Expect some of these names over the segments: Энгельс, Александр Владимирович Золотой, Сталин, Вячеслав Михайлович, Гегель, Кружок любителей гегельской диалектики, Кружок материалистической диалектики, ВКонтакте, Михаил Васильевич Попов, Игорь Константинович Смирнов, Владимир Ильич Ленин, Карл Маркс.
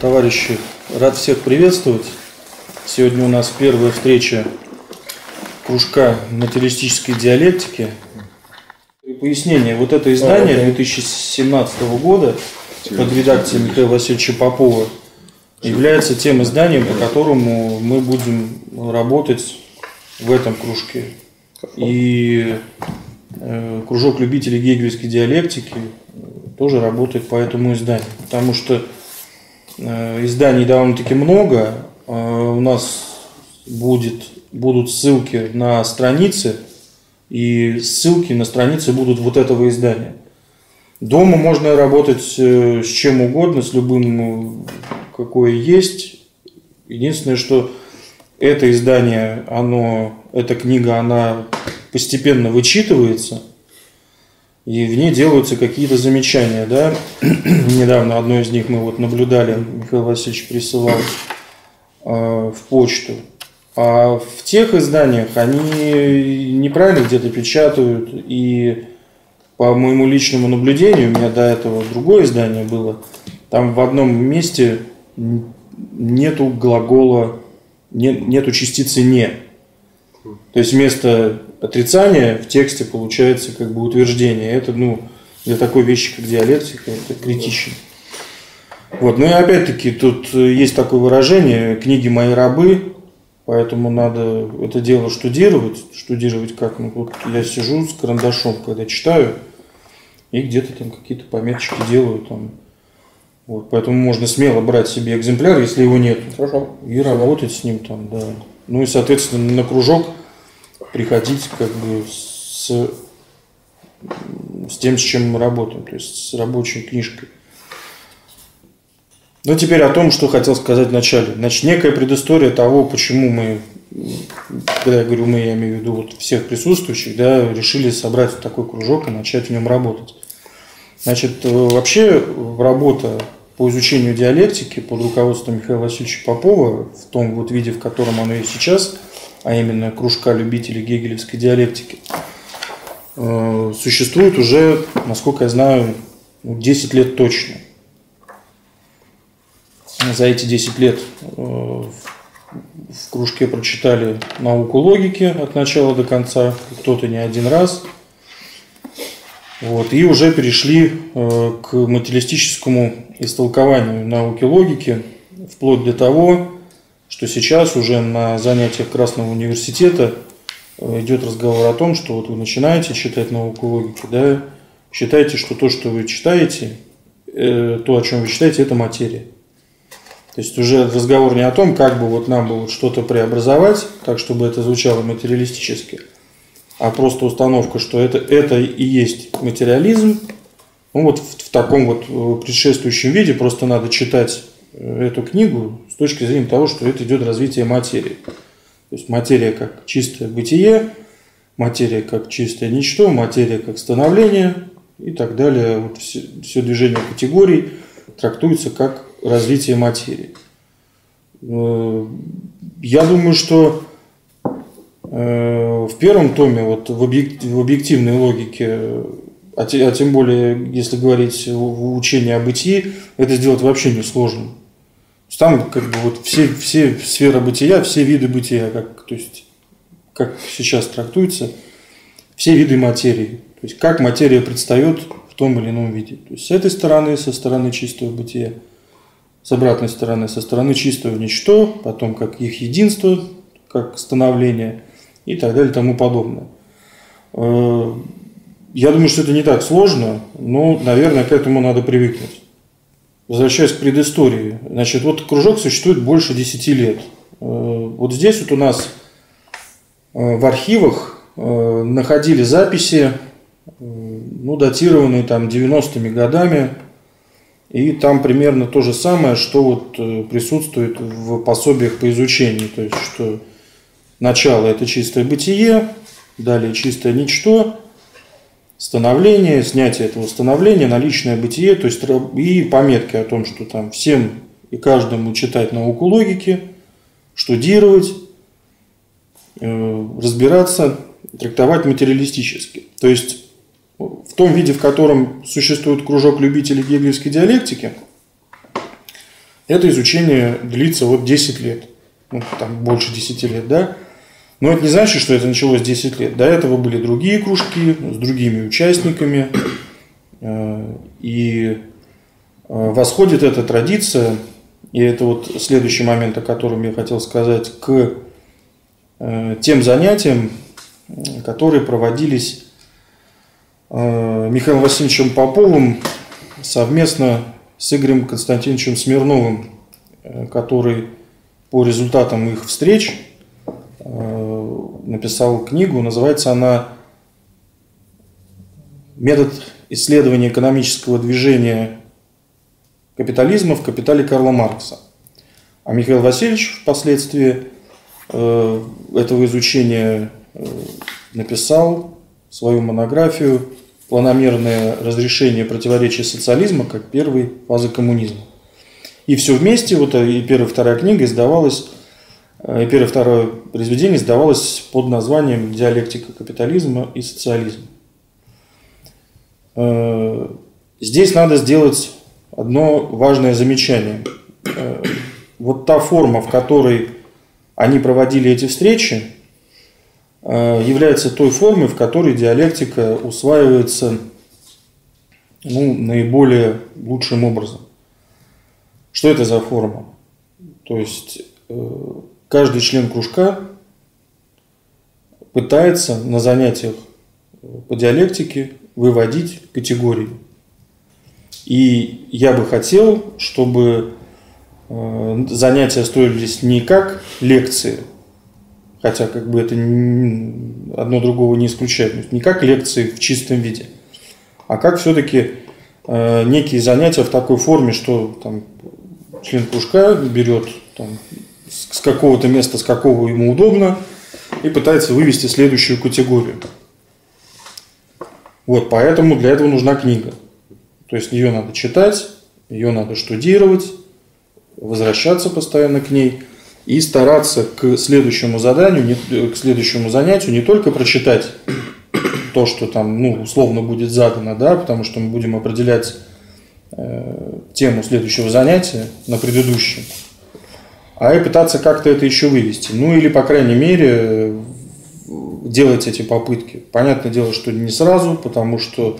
Товарищи, рад всех приветствовать. Сегодня у нас первая встреча Кружка материалистической диалектики. И пояснение. Вот это издание 2017 года под редакцией Михаила Васильевича Попова является тем изданием, по которому мы будем работать в этом кружке. И Кружок любителей гегельской диалектики тоже работает по этому изданию. Потому что изданий довольно-таки много. У нас будут ссылки на страницы, и ссылки на страницы будут вот этого издания. Дома можно работать с чем угодно, с любым, какое есть. Единственное, что это издание, эта книга, она постепенно вычитывается, и в ней делаются какие-то замечания. Да? Недавно одно из них мы вот наблюдали, Михаил Васильевич присылал в почту. А в тех изданиях они неправильно где-то печатают. И по моему личному наблюдению, у меня до этого другое издание было, там в одном месте нету глагола, нету частицы «не». То есть вместо отрицания в тексте получается как бы утверждение. Это, для такой вещи, как диалектика, это критично. Вот. Ну и опять-таки тут есть такое выражение «книги мои рабы», поэтому надо это дело штудировать. Штудировать как? Вот я сижу с карандашом, когда читаю, и где-то там какие-то пометочки делаю. Вот. Поэтому можно смело брать себе экземпляр, если его нет. Хорошо. И работать с ним там, да. Ну и, соответственно, на кружок приходить как бы с тем, с чем мы работаем, то есть с рабочей книжкой. Но теперь о том, что хотел сказать вначале. Значит, некая предыстория того, почему мы, когда я говорю мы, я имею в виду вот всех присутствующих, да, решили собрать вот такой кружок и начать в нем работать. Значит, вообще работа по изучению диалектики под руководством Михаила Васильевича Попова, в том вот виде, в котором оно есть сейчас, а именно кружка любителей гегелевской диалектики, существует уже, насколько я знаю, 10 лет точно. За эти 10 лет в кружке прочитали науку логики от начала до конца, кто-то не один раз. Вот, и уже перешли к материалистическому истолкованию науки логики, вплоть до того, что сейчас уже на занятиях Красного университета идет разговор о том, что вот вы начинаете читать науку логики, да, считаете, что то, что вы читаете, то, о чем вы читаете, это материя. То есть уже разговор не о том, как бы вот нам было что-то преобразовать, так чтобы это звучало материалистически, а просто установка, что это и есть материализм. Ну вот в таком вот предшествующем виде просто надо читать эту книгу с точки зрения того, что это идет развитие материи. То есть материя как чистое бытие, материя как чистое ничто, материя как становление и так далее. Вот все движение категорий трактуется как развитие материи. Я думаю, что в первом томе, вот в объективной логике, а тем более, если говорить в учении о бытии, это сделать вообще несложно. Там как бы вот все сферы бытия, все виды бытия, то есть, как сейчас трактуется, все виды материи. То есть как материя предстает в том или ином виде. То есть с этой стороны, со стороны чистого бытия, с обратной стороны, со стороны чистого ничто, потом как их единство, как становление и так далее, тому подобное. Я думаю, что это не так сложно, но, наверное, к этому надо привыкнуть. Возвращаясь к предыстории. Значит, вот кружок существует больше 10 лет. Вот здесь вот у нас в архивах находили записи, датированные там 90-ми годами. И там примерно то же самое, что вот присутствует в пособиях по изучению. То есть, что начало – это чистое бытие, далее чистое ничто, становление, снятие этого становления, наличное бытие, то есть и пометки о том, что там всем и каждому читать науку логики, штудировать, разбираться, трактовать материалистически. То есть в том виде, в котором существует кружок любителей гегельской диалектики, Это изучение длится вот 10 лет, ну, там больше 10 лет, да. Но это не значит, что это началось 10 лет. До этого были другие кружки с другими участниками. И восходит эта традиция, и это вот следующий момент, о котором я хотел сказать, к тем занятиям, которые проводились Михаилом Васильевичем Поповым совместно с Игорем Константиновичем Смирновым, который по результатам их встреч написал книгу, называется она «Метод исследования экономического движения капитализма в капитале Карла Маркса». А Михаил Васильевич впоследствии этого изучения написал свою монографию «Планомерное разрешение противоречий социализма как первой фазы коммунизма». И все вместе, вот и первая и вторая книга издавалась, и первое и второе произведение издавалось под названием «Диалектика капитализма и социализма». Здесь надо сделать одно важное замечание. Вот та форма, в которой они проводили эти встречи, является той формой, в которой диалектика усваивается, ну, наиболее лучшим образом. Что это за форма? То есть каждый член кружка пытается на занятиях по диалектике выводить категории. И я бы хотел, чтобы занятия строились не как лекции, хотя как бы это одно другого не исключает, не как лекции в чистом виде, а как все-таки некие занятия в такой форме, что там член кружка берет там с какого-то места, с какого ему удобно, и пытается вывести следующую категорию. Вот, поэтому для этого нужна книга. То есть ее надо читать, ее надо штудировать, возвращаться постоянно к ней и стараться к следующему заданию, к следующему занятию не только прочитать то, что там, ну, условно будет задано, да, потому что мы будем определять тему следующего занятия на предыдущем, а и пытаться как-то это еще вывести. Ну или, по крайней мере, делать эти попытки. Понятное дело, что не сразу, потому что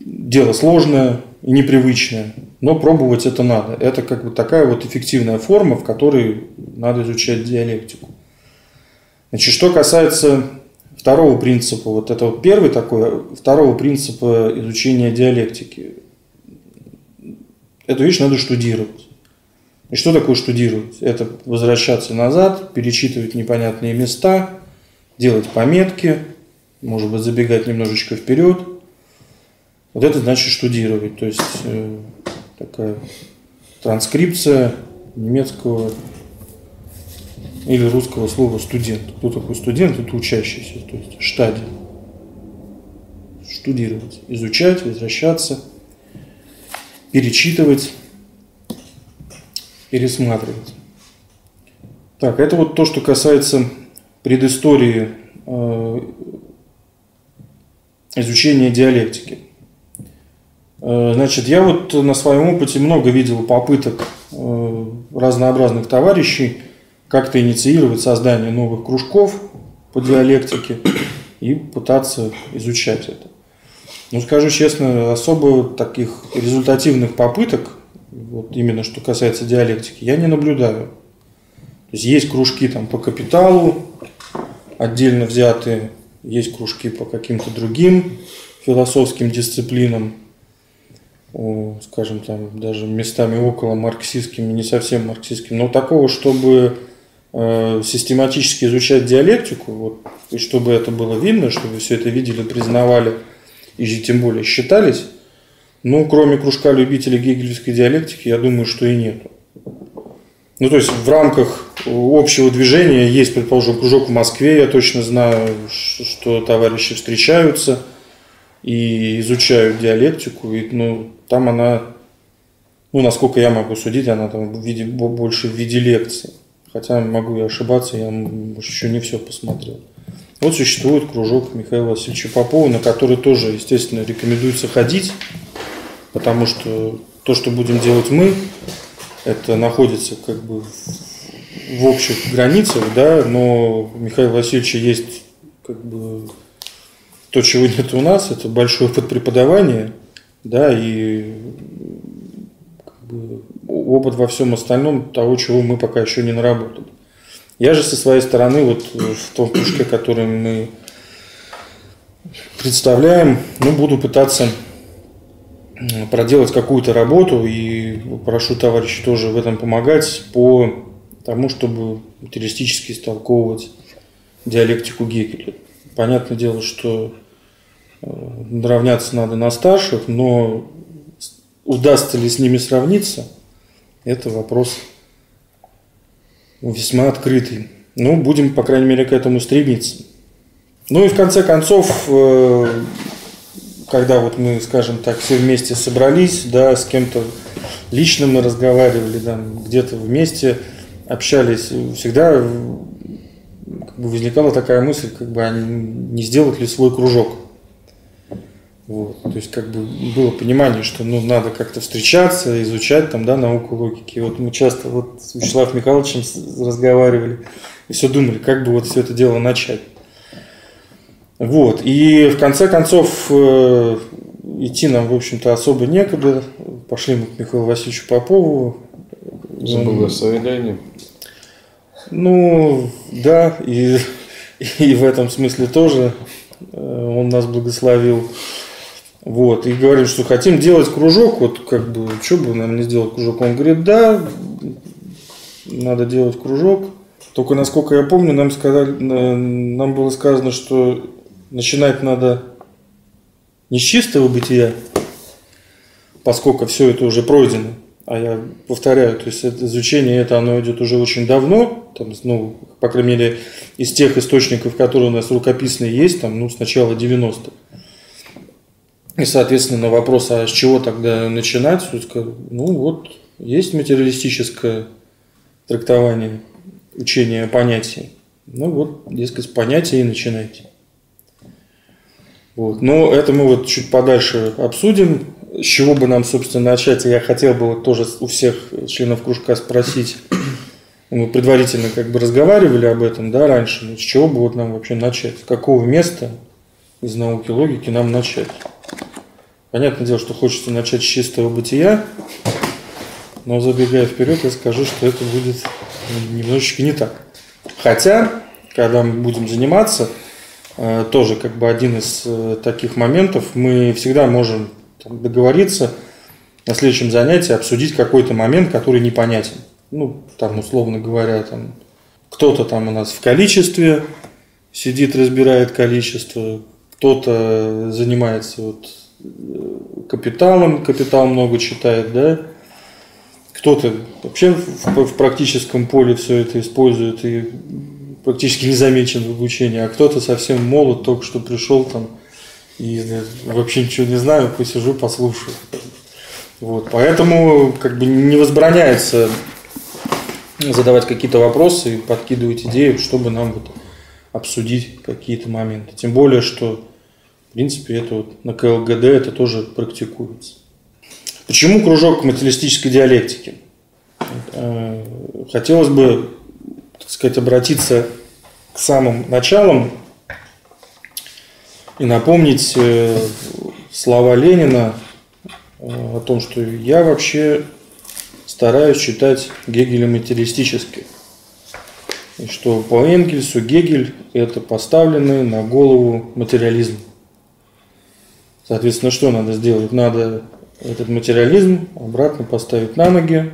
дело сложное и непривычное, но пробовать это надо. Это как бы такая вот эффективная форма, в которой надо изучать диалектику. Значит, что касается второго принципа, вот этого первый такой, второго принципа изучения диалектики. Эту вещь надо штудировать. И что такое штудировать? Это возвращаться назад, перечитывать непонятные места, делать пометки, может быть, забегать немножечко вперед. Вот это значит штудировать, то есть такая транскрипция немецкого или русского слова «студент». Кто такой студент? Это учащийся, то есть штадия. Штудировать, изучать, возвращаться, перечитывать, пересматривать. Так, это вот то, что касается предыстории изучения диалектики. Значит, я вот на своем опыте много видел попыток разнообразных товарищей как-то инициировать создание новых кружков по диалектике и пытаться изучать это. Ну, скажу честно, особо таких результативных попыток, вот именно что касается диалектики, я не наблюдаю. То есть есть кружки там по капиталу отдельно взятые, есть кружки по каким-то другим философским дисциплинам, скажем, там даже местами около марксистским и не совсем марксистским, но такого, чтобы систематически изучать диалектику, вот, и чтобы это было видно, чтобы все это видели, признавали и тем более считались, ну, кроме кружка любителей гегельской диалектики, я думаю, что и нету. Ну, то есть в рамках общего движения есть, предположим, кружок в Москве, я точно знаю, что товарищи встречаются и изучают диалектику, и, ну, там она, ну, насколько я могу судить, она там больше в виде лекций. Хотя могу и ошибаться, я, может, еще не все посмотрел. Вот существует кружок Михаила Васильевича Попова, на который тоже, естественно, рекомендуется ходить, потому что то, что будем делать мы, это находится как бы в общих границах, да, но у Михаила Васильевича есть как бы то, чего нет у нас, это большое подпреподавание, да, и как бы опыт во всем остальном того, чего мы пока еще не наработали. Я же со своей стороны, вот в том кружке, который мы представляем, ну, буду пытаться проделать какую-то работу и прошу товарищей тоже в этом помогать по тому, чтобы материалистически истолковывать диалектику Гегеля. Понятное дело, что равняться надо на старших, но удастся ли с ними сравниться, это вопрос весьма открытый. Ну, будем, по крайней мере, к этому стремиться. Ну и в конце концов, когда вот мы, скажем так, все вместе собрались, да, с кем-то лично мы разговаривали, да, где-то вместе общались, всегда как бы возникала такая мысль, как бы, а не сделать ли свой кружок. Вот. То есть как бы было понимание, что ну, надо как-то встречаться, изучать там, да, науку логики. И вот мы часто вот с Вячеславом Михайловичем разговаривали и все думали, как бы вот все это дело начать. Вот. И в конце концов идти нам, в общем-то, особо некуда. Пошли мы к Михаилу Васильевичу Попову. За благословением. Ну, да, и в этом смысле тоже он нас благословил. Вот. И говорим, что хотим делать кружок, вот как бы, что бы нам не сделать кружок? Он говорит, да, надо делать кружок. Только, насколько я помню, нам сказали, нам было сказано, что начинать надо не с чистого бытия, поскольку все это уже пройдено. А я повторяю, то есть это изучение, это оно идет уже очень давно, там, ну, по крайней мере, из тех источников, которые у нас рукописные есть, там, ну, с начала 90-х. И, соответственно, на вопрос, а с чего тогда начинать, ну вот, есть материалистическое трактование учения понятий. Ну вот, дескать, понятия и начинайте. Вот. Но это мы вот чуть подальше обсудим. С чего бы нам, собственно, начать? Я хотел бы вот тоже у всех членов кружка спросить. Мы предварительно как бы разговаривали об этом, да, раньше. Но с чего бы вот нам вообще начать? С какого места из науки логики нам начать? Понятное дело, что хочется начать с чистого бытия, но забегая вперед, я скажу, что это будет немножечко не так. Хотя, когда мы будем заниматься, тоже как бы один из таких моментов, мы всегда можем договориться на следующем занятии, обсудить какой-то момент, который непонятен. Ну, там, условно говоря, там, кто-то там у нас в количестве сидит, разбирает количество, кто-то занимается вот капиталом, капитал много читает, да, кто-то вообще в практическом поле все это использует и практически не замечен в обучении, а кто-то совсем молод, только что пришел там, и вообще ничего не знаю, посижу, послушаю. Вот. Поэтому как бы не возбраняется задавать какие-то вопросы и подкидывать идеи, чтобы нам вот обсудить какие-то моменты. Тем более, что в принципе это вот на КЛГД это тоже практикуется. Почему кружок материалистической диалектики? Хотелось бы, так сказать, обратиться к самым началам и напомнить слова Ленина о том, что я вообще стараюсь читать Гегеля материалистически. И что по Энгельсу Гегель – это поставленный на голову материализм. Соответственно, что надо сделать? Надо этот материализм обратно поставить на ноги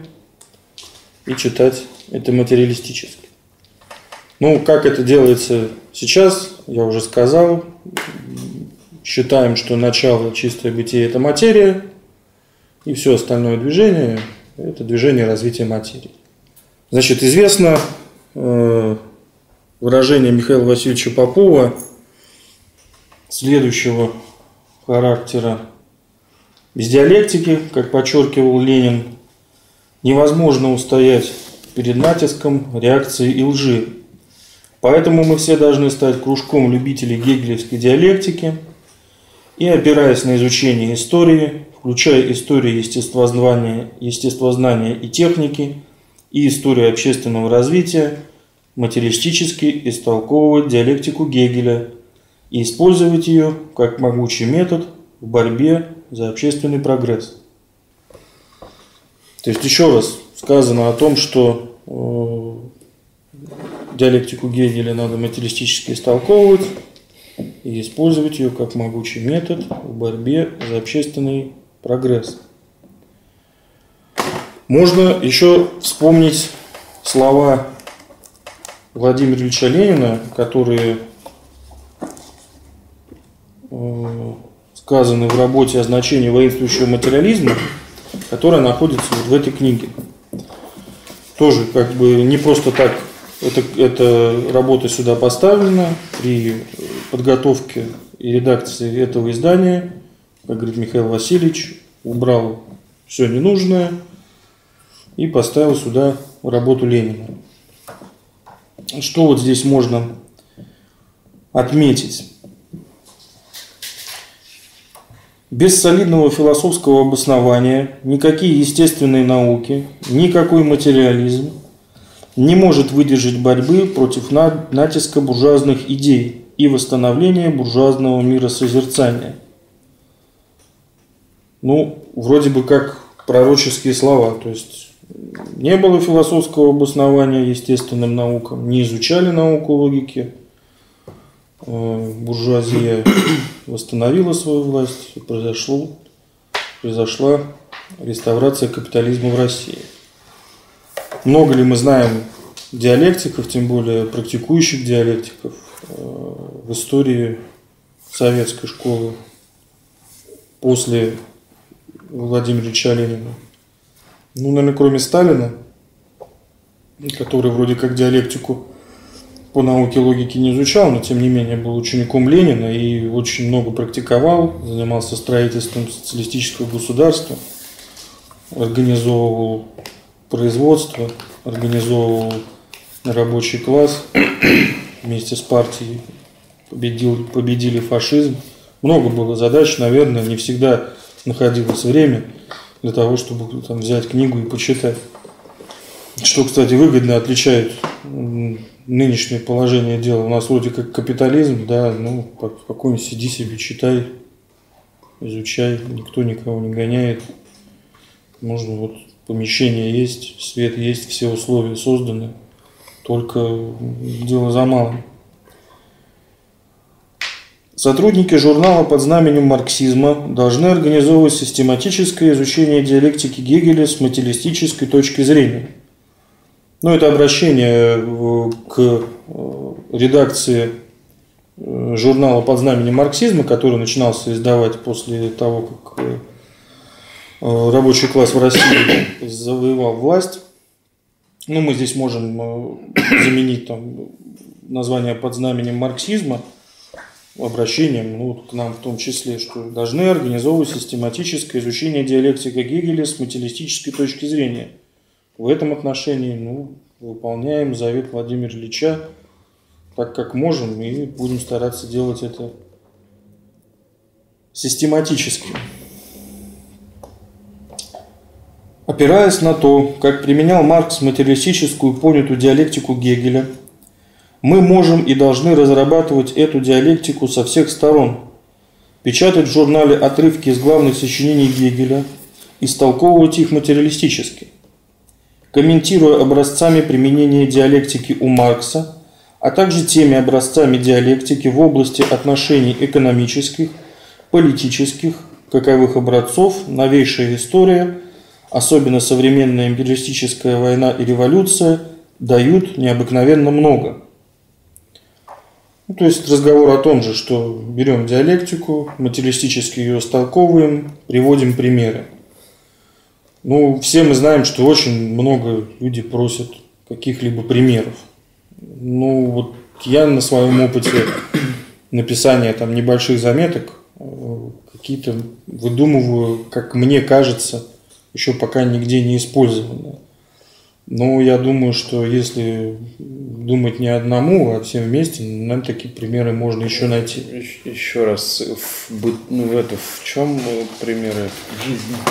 и читать это материалистически. Ну, как это делается сейчас, я уже сказал. Считаем, что начало чистое бытие – это материя, и все остальное движение – это движение развития материи. Значит, известно выражение Михаила Васильевича Попова следующего характера. Без диалектики, как подчеркивал Ленин, невозможно устоять перед натиском реакции и лжи. Поэтому мы все должны стать кружком любителей гегелевской диалектики, и, опираясь на изучение истории, включая историю естествознания и техники и историю общественного развития, материалистически истолковывать диалектику Гегеля и использовать ее как могучий метод в борьбе за общественный прогресс. То есть еще раз сказано о том, что диалектику Гегеля надо материалистически истолковывать и использовать ее как могучий метод в борьбе за общественный прогресс. Можно еще вспомнить слова Владимира Ильича Ленина, которые сказаны в работе о значении воинствующего материализма, которая находится вот в этой книге. Тоже как бы не просто так эта работа сюда поставлена. При подготовке и редакции этого издания, как говорит Михаил Васильевич, убрал все ненужное и поставил сюда работу Ленина. Что вот здесь можно отметить? Без солидного философского обоснования никакие естественные науки, никакой материализм не может выдержать борьбы против натиска буржуазных идей и восстановления буржуазного миросозерцания. Ну, вроде бы как пророческие слова, то есть не было философского обоснования естественным наукам, не изучали науку логики, буржуазия восстановила свою власть, и произошла реставрация капитализма в России. Много ли мы знаем диалектиков, тем более практикующих диалектиков, в истории советской школы после Владимира Ильича Ленина? Ну, наверное, кроме Сталина, который вроде как диалектику по науке логики не изучал, но тем не менее был учеником Ленина и очень много практиковал, занимался строительством социалистического государства, организовывал производство, организовывал рабочий класс вместе с партией, победили фашизм. Много было задач, наверное, не всегда находилось время для того, чтобы там взять книгу и почитать. Что, кстати, выгодно отличает нынешнее положение дела. У нас вроде как капитализм, да, ну, спокойно сиди себе, читай, изучай, никто никого не гоняет. Можно вот помещение есть, свет есть, все условия созданы, только дело за малым. Сотрудники журнала под знаменем марксизма должны организовывать систематическое изучение диалектики Гегеля с материалистической точки зрения. Ну, это обращение к редакции журнала под знаменем марксизма, который начинался издавать после того, как рабочий класс в России завоевал власть. Ну, мы здесь можем заменить там название под знаменем марксизма обращением, ну, к нам в том числе, что должны организовывать систематическое изучение диалектики Гегеля с материалистической точки зрения. В этом отношении, ну, выполняем завет Владимира Ильича так, как можем, и будем стараться делать это систематически. Опираясь на то, как применял Маркс материалистическую понятую диалектику Гегеля, мы можем и должны разрабатывать эту диалектику со всех сторон, печатать в журнале отрывки из главных сочинений Гегеля, истолковывать их материалистически, комментируя образцами применения диалектики у Маркса, а также теми образцами диалектики в области отношений экономических, политических, каковых образцов новейшая история, особенно современная империалистическая война и революция, дают необыкновенно много. Ну, то есть разговор о том же, что берем диалектику, материалистически ее истолковываем, приводим примеры. Ну, все мы знаем, что очень много людей просят каких-либо примеров. Ну, вот я на своем опыте написания там небольших заметок какие-то выдумываю, как мне кажется, еще пока нигде не использованные. Ну, я думаю, что если думать не одному, а всем вместе, нам такие примеры можно еще найти. Еще раз, в чем примеры?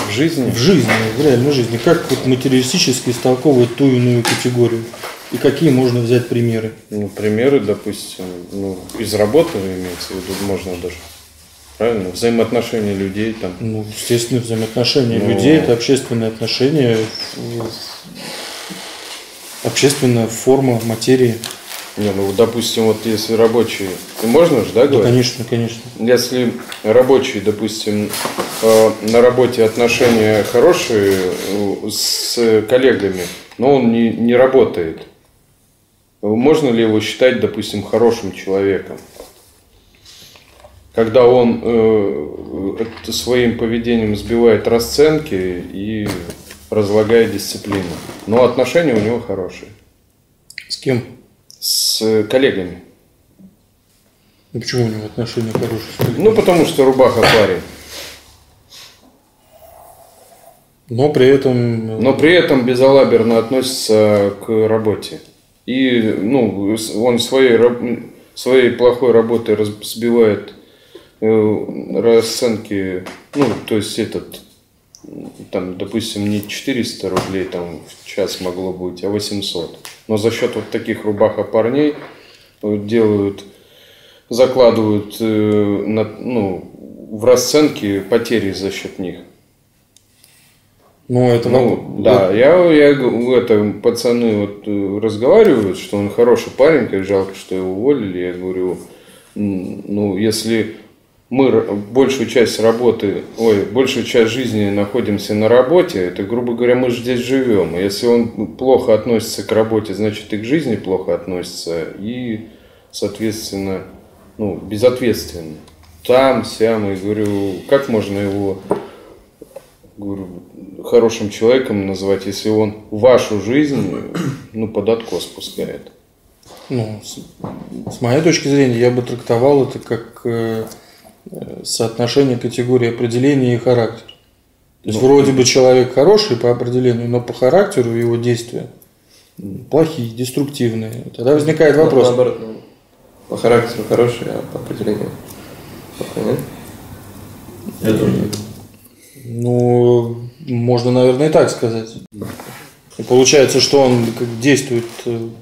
В жизни? В жизни, в реальной жизни. Как вот материалистически истолковывать ту иную категорию? И какие можно взять примеры? Ну, примеры, допустим, из работы имеется в виду, можно даже. Правильно? Взаимоотношения людей там. Ну, естественно, взаимоотношения людей – это общественные отношения, общественная форма материи. Не, ну, допустим, вот если рабочие, ты можно же, да, говорить? Да, конечно, конечно. Если рабочие, допустим, на работе отношения хорошие с коллегами, но он не работает, можно ли его считать, допустим, хорошим человеком? Когда он своим поведением сбивает расценки и разлагает дисциплину. Но отношения у него хорошие. С кем? С коллегами. Ну, почему у него отношения хорошие с коллегами? Ну, потому что рубаха парень. Но при этом безалаберно относится к работе. И он своей плохой работой сбивает расценки, допустим, не 400 рублей там в час могло быть, а 800. Но за счет вот таких рубаха парней закладывают в расценки потери за счет них. Пацаны разговаривают, что он хороший парень, как жалко, что его уволили. Я говорю, если мы большую часть жизни находимся на работе, это, грубо говоря, мы же здесь живем. Если он плохо относится к работе, значит и к жизни плохо относится, и, соответственно, безответственно. Там, сям, и говорю, как можно его хорошим человеком назвать, если он вашу жизнь под откос пускает? С моей точки зрения, я бы трактовал это как соотношение категории определения и характера. То есть вроде бы человек хороший по определению, но по характеру его действия плохие, деструктивные. Тогда возникает вопрос. Наоборот, по характеру хороший, а по определению плохой, нет? Я думаю. Можно, наверное, и так сказать. И получается, что он действует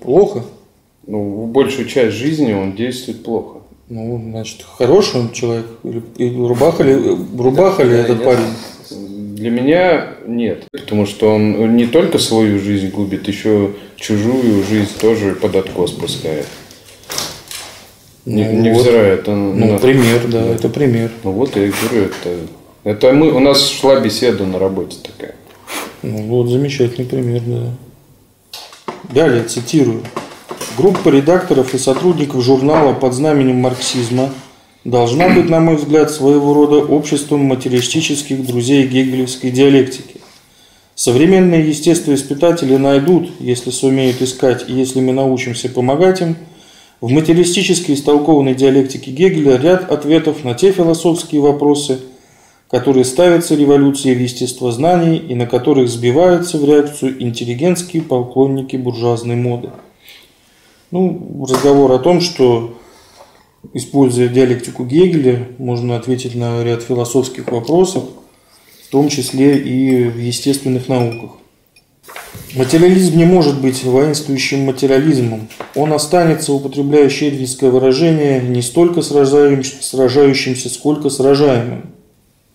плохо. Большую часть жизни он действует плохо. Значит, хороший он человек? Рубаха ли этот парень? Для меня нет. Потому что он не только свою жизнь губит, еще чужую жизнь тоже под откос пускает. Это пример. Я говорю, это у нас шла беседа на работе такая. Замечательный пример, да. Далее цитирую. Группа редакторов и сотрудников журнала под знаменем марксизма должна быть, на мой взгляд, своего рода обществом материалистических друзей гегелевской диалектики. Современные естествоиспытатели найдут, если сумеют искать и если мы научимся помогать им, в материалистически истолкованной диалектике Гегеля ряд ответов на те философские вопросы, которые ставятся революцией в естествознании и на которых сбиваются в реакцию интеллигентские поклонники буржуазной моды. Разговор о том, что, используя диалектику Гегеля, можно ответить на ряд философских вопросов, в том числе и в естественных науках. Материализм не может быть воинствующим материализмом. Он останется, употребляя щегельское выражение, не столько сражающимся, сколько сражаемым.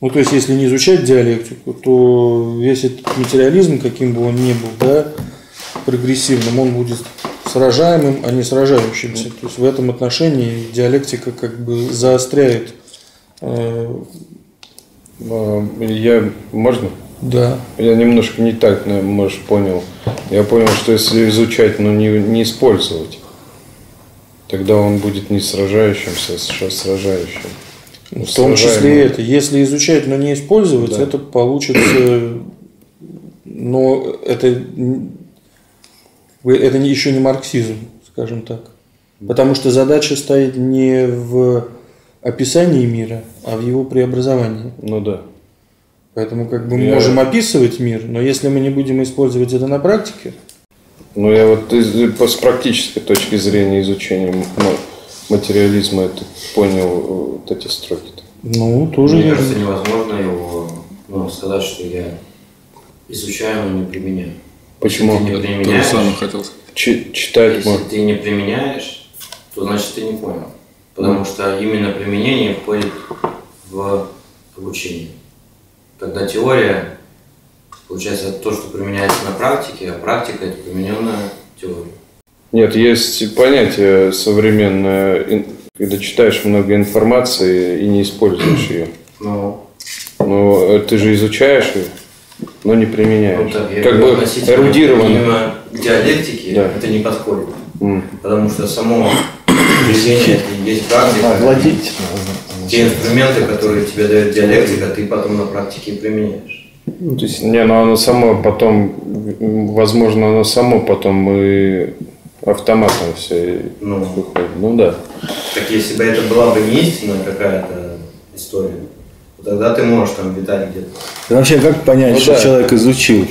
То есть, если не изучать диалектику, то весь этот материализм, каким бы он ни был, прогрессивным, он будет сражаемым, а не сражающимся. То есть в этом отношении диалектика заостряет. Можно? Да. Я немножко не так, может, понял. Я понял, что если изучать, но не использовать, тогда он будет не сражающимся, а сражающим. В том числе и это. Если изучать, но не использовать, это получится. Но это еще не марксизм, скажем так. Потому что задача стоит не в описании мира, а в его преобразовании. Поэтому мы можем описывать мир, но если мы не будем использовать это на практике, Ну, я вот с практической точки зрения изучения материализма это понял, вот эти строки. Ну, тоже мне кажется, невозможно его сказать, что я изучаю, но не применяю. Почему? Если ты не применяешь, то же самое хотел сказать. Читать можно. Если ты не применяешь, то значит ты не понял. Потому что именно применение входит в обучение. Когда теория, получается, то, что применяется на практике, а практика – это примененная теория. Нет, есть понятие современное, когда читаешь много информации и не используешь ее. Но ты же изучаешь ее, но не применяешь. Ну, так, как бы эрудированно. Диалектики это не подходит. Потому что само введение это и есть практика. Владеть. Те инструменты, которые тебе дает диалектика, ты потом на практике применяешь. Ну, то есть... Не, но оно само потом, возможно, оно само потом и автоматом все выходит. Ну да. Так если бы это была бы не истинная какая-то история, то тогда ты можешь там витать где-то. И вообще как понять, что человек изучил?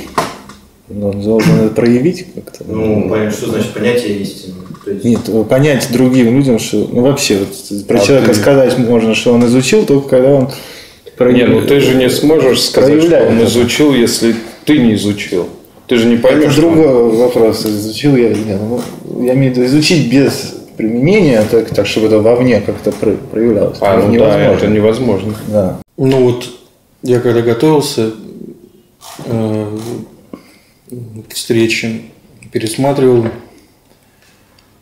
Он должен это проявить как-то? Ну, что значит понятие истины? Есть... Нет, понять другим людям, что... Ну вообще, вот, про человека сказать можно, что он изучил, только когда он... Нет, ну ты же не сможешь сказать, что он изучил, если ты не изучил. Ты же не поймешь. Это другой вопрос. Изучил я или нет. Ну, я имею в виду изучить без применения, так чтобы это вовне как-то проявлялось. А, ну невозможно. Да, это невозможно. Да. Ну вот я когда готовился к встрече, пересматривал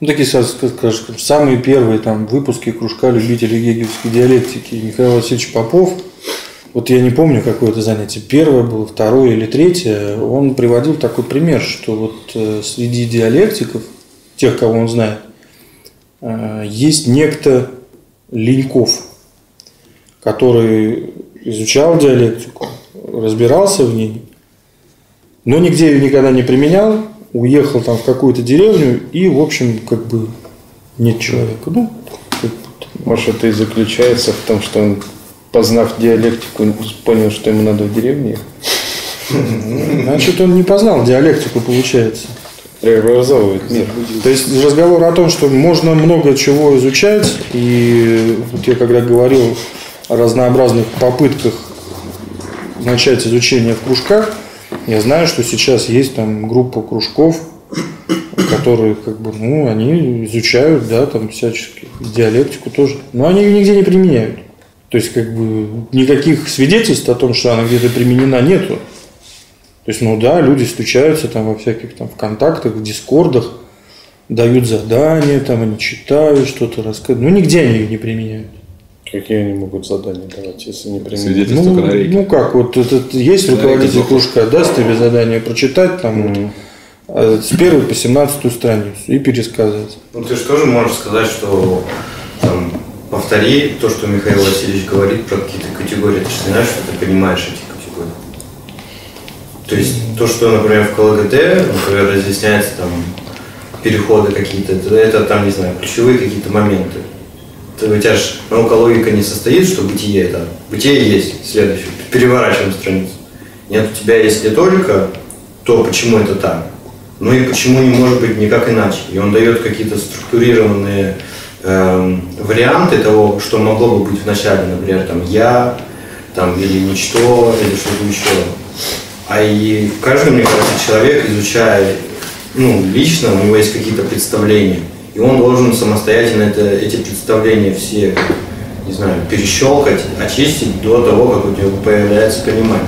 такие, скажем, самые первые там выпуски кружка любителей гегельской диалектики. Михаил Васильевич Попов. Вот я не помню, какое это занятие, первое было, второе или третье, он приводил такой пример, что вот среди диалектиков, тех, кого он знает, есть некто Леньков, который изучал диалектику, разбирался в ней, но нигде ее никогда не применял, уехал там в какую-то деревню и, в общем, как бы нет человека. Ну, может, это и заключается в том, что он... Познав диалектику, понял, что ему надо в деревне. Значит, он не познал диалектику, получается. Преобразовывает мир. То есть разговор о том, что можно много чего изучать, и вот я когда говорил о разнообразных попытках начать изучение в кружках, я знаю, что сейчас есть там группа кружков, которые как бы, ну, они изучают, да, там всячески диалектику тоже, но они ее нигде не применяют. То есть, как бы, никаких свидетельств о том, что она где-то применена, нету. То есть, ну да, люди встречаются там во всяких там ВКонтактах, в Дискордах, дают задания, там они читают, что-то рассказывают. Ну, нигде они их не применяют. Какие они могут задания давать, если не применяют? Свидетельство канарейки. Ну как, вот этот, есть руководитель кружка, даст тебе задание прочитать, там, вот, с 1 по 17 страницу и пересказывать. Ну, ты же тоже можешь сказать, что там... Повтори то, что Михаил Васильевич говорит про какие-то категории. Ты же знаешь, что ты понимаешь эти категории. То есть то, что, например, в КЛГД, например, разъясняется там переходы какие-то, это там, не знаю, ключевые какие-то моменты. У тебя же наука логика не состоит, что бытие это. Бытие есть, следующее. Переворачиваем страницу. Нет, у тебя есть не только то, почему это так, но и почему не может быть никак иначе. И он дает какие-то структурированные варианты того, что могло бы быть в начале, например, там я, там или ничто, или что-то еще. А и каждый, мне кажется, человек изучает, ну, лично, у него есть какие-то представления, и он должен самостоятельно эти представления все, не знаю, перещелкать, очистить до того, как у него появляется понимание.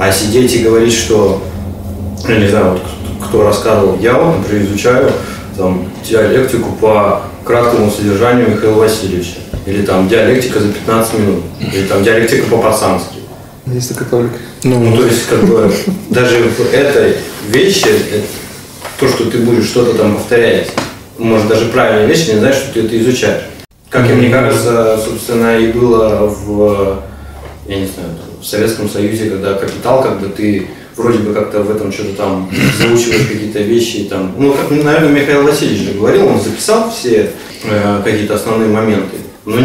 А сидеть и говорить, что, я не знаю, вот кто рассказывал, я, например, изучаю там диалектику по краткому содержанию Михаила Васильевича. Или там диалектика за 15 минут. Или там диалектика по-пацански. Если католик. Ну, то есть, как бы, даже это вещи, то, что ты будешь что-то там повторять, может, даже правильные вещи, не знаешь, что ты это изучаешь. Как и, мне кажется, собственно, и было в, я не знаю, в Советском Союзе, когда «Капитал», когда ты вроде бы как-то в этом что-то там заучиваешь какие-то вещи там. Ну, как, наверное, Михаил Васильевич же говорил, он записал все какие-то основные моменты, но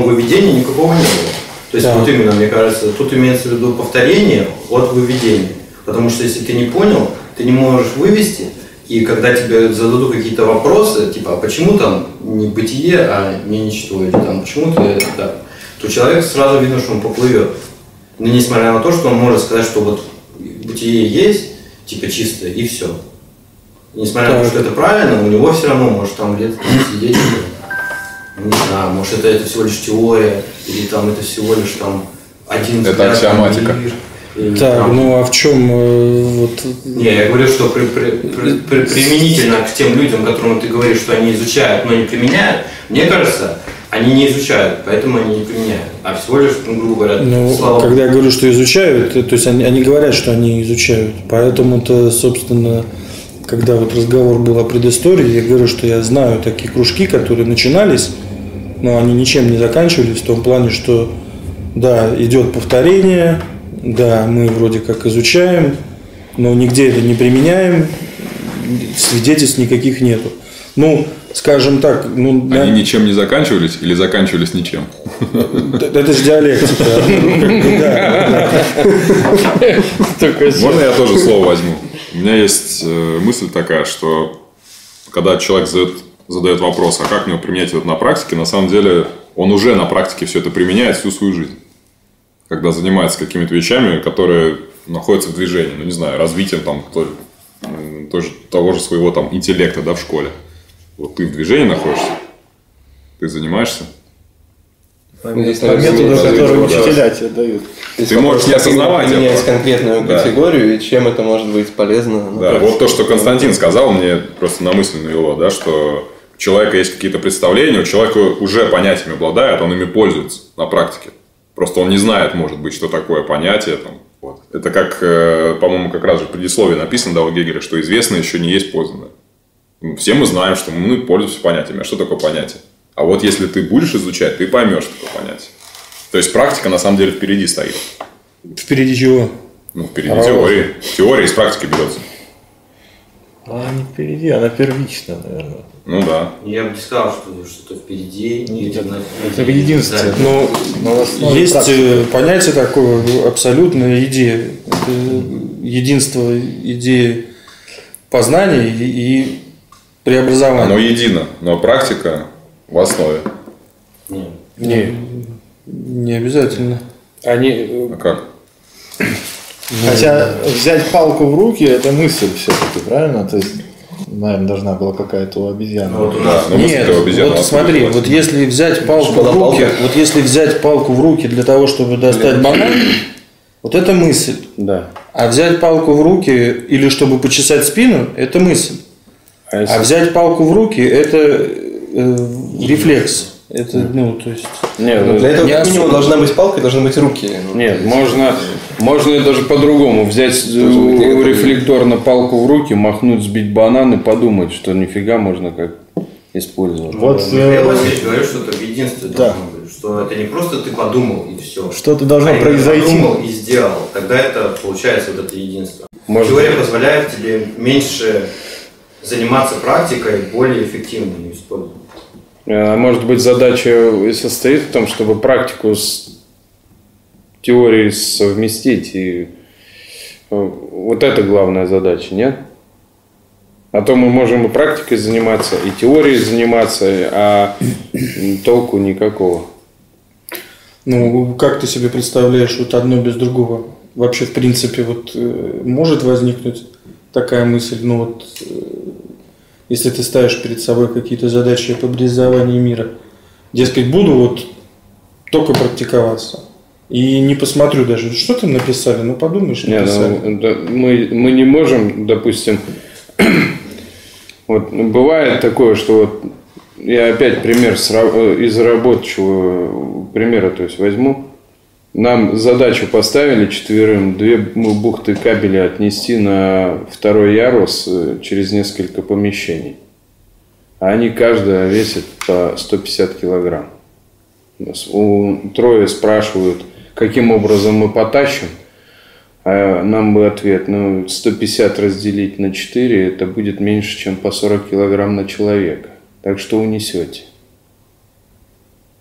выведения никакого не было. То есть вот именно, мне кажется, тут имеется в виду повторение от выведения. Потому что если ты не понял, ты не можешь вывести, И когда тебе зададут какие-то вопросы, типа, а почему там не бытие, а не ничто, или там почему-то это так, то человек сразу видно, что он поплывет. Но несмотря на то, что он может сказать, что вот бытие есть, типа чистое, и все. И несмотря на то, что это правильно, у него все равно может там где-то сидеть, не знаю, может это всего лишь теория, или там это всего лишь там один взгляд. Это аксиоматика. Так, там. Ну а в чем вот... Не, я говорю, что применительно к тем людям, которым ты говоришь, что они изучают, но не применяют, мне кажется, они не изучают, поэтому они не применяют. А всего лишь, ну, грубо говоря, ну, слова. Когда я говорю, что изучают, то есть они говорят, что они изучают. Поэтому-то, собственно, когда вот разговор был о предыстории, я говорю, что я знаю такие кружки, которые начинались, но они ничем не заканчивались, в том плане, что да, идет повторение. Да, мы вроде как изучаем, но нигде это не применяем, свидетельств никаких нету. Ну, скажем так... Ну, они ничем не заканчивались или заканчивались ничем? Это же диалектика. Можно я тоже слово возьму? У меня есть мысль такая, что когда человек задает вопрос, а как мне применять это на практике, на самом деле он уже на практике все это применяет всю свою жизнь. Когда занимается какими-то вещами, которые находятся в движении, ну не знаю, развитием там, того же своего там, интеллекта, да, в школе. Вот ты в движении находишься, ты занимаешься. По методу, который учителя тебе дают. Ты можешь не осознавать это. Менять конкретную категорию, да. И чем это может быть полезно. Да, вот то, что Константин сказал, мне просто на мысль навело, да, что у человека есть какие-то представления, у человека уже понятиями обладает, он ими пользуется на практике. Просто он не знает, может быть, что такое понятие. Там. Вот. Это как, по-моему, как раз же в предисловии написано, да, у Гегеля, что известное еще не есть познанное. Все мы знаем, что мы пользуемся понятиями. А что такое понятие? А вот если ты будешь изучать, ты поймешь, что такое понятие. То есть практика на самом деле впереди стоит. Впереди чего? Ну, впереди теории. Теория из практики берется. Она не впереди, она первична, наверное. Ну да. Я бы не сказал, что что-то впереди. Это единственное. Но есть понятие такое, абсолютная идея. Единство идеи познания и преобразования. Оно едино, но практика в основе. Нет. Не обязательно. А как? Хотя взять палку в руки – это мысль все-таки, правильно? То есть, наверное, должна была какая-то у обезьяны. Вот, да, нет, вот смотри, вот если взять палку в руки, вот если взять палку в руки для того, чтобы достать банан, вот это мысль. Да. А взять палку в руки или чтобы почесать спину – это мысль. А взять палку в руки – это рефлекс. Это, ну, то есть... Нет, для этого как минимум должна быть палка и должны быть руки. Нет, можно даже по-другому. Взять рефлекторно палку в руки, махнуть, сбить банан и подумать, что нифига можно как использовать. Вот Михаил Васильевич говорит, что это единство должно быть. Что это не просто ты подумал и все. Что-то должно произойти. Ты подумал и сделал. Тогда это получается вот это единство. Теория позволяет тебе меньше заниматься практикой, более эффективно ее использовать. Может быть, задача и состоит в том, чтобы практику с теорией совместить. И вот это главная задача, нет? А то мы можем и практикой заниматься, и теорией заниматься, а толку никакого. Ну, как ты себе представляешь, вот одно без другого? Вообще, в принципе, вот может возникнуть такая мысль, но вот... Если ты ставишь перед собой какие-то задачи по образованию мира, дескать, буду вот только практиковаться. И не посмотрю даже, что там написали, ну подумаешь, написали. Не, ну, да, мы не можем, допустим, вот бывает такое, что вот я опять пример из рабочего примера, то есть возьму. Нам задачу поставили четверым, 2 бухты кабеля отнести на 2-й ярус через несколько помещений. А они каждая весит по 150 килограмм. Трое спрашивают, каким образом мы потащим. А нам бы ответ, ну 150 разделить на 4, это будет меньше, чем по 40 килограмм на человека. Так что унесете.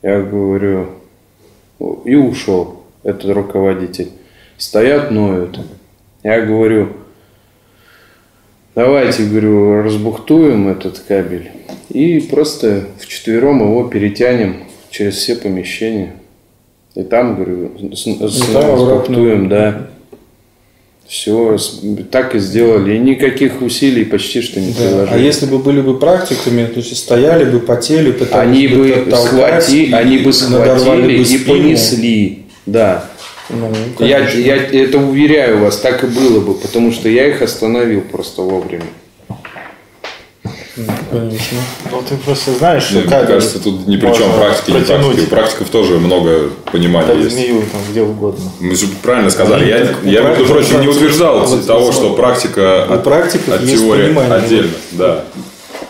Я говорю, и ушел. Этот руководитель. Стоят, ноют. Я говорю, Давайте, говорю, разбухтуем этот кабель и просто вчетвером его перетянем через все помещения. И там, говорю, разбухтуем, да. Все, так и сделали. И никаких усилий почти что не приложили. А если бы были бы практиками, то есть стояли бы, потели, пытались они бы схватили и понесли. Да. Ну, я это уверяю вас, так и было бы, потому что я их остановил просто вовремя. Конечно. Ну, ты просто знаешь, что кабель. Мне кажется, тут ни при чем практики, не практики. У практиков тоже много понимания как есть. Змею там где угодно. Мы же правильно сказали. Я между прочим, не утверждал того, что практика от теории отдельно. Да.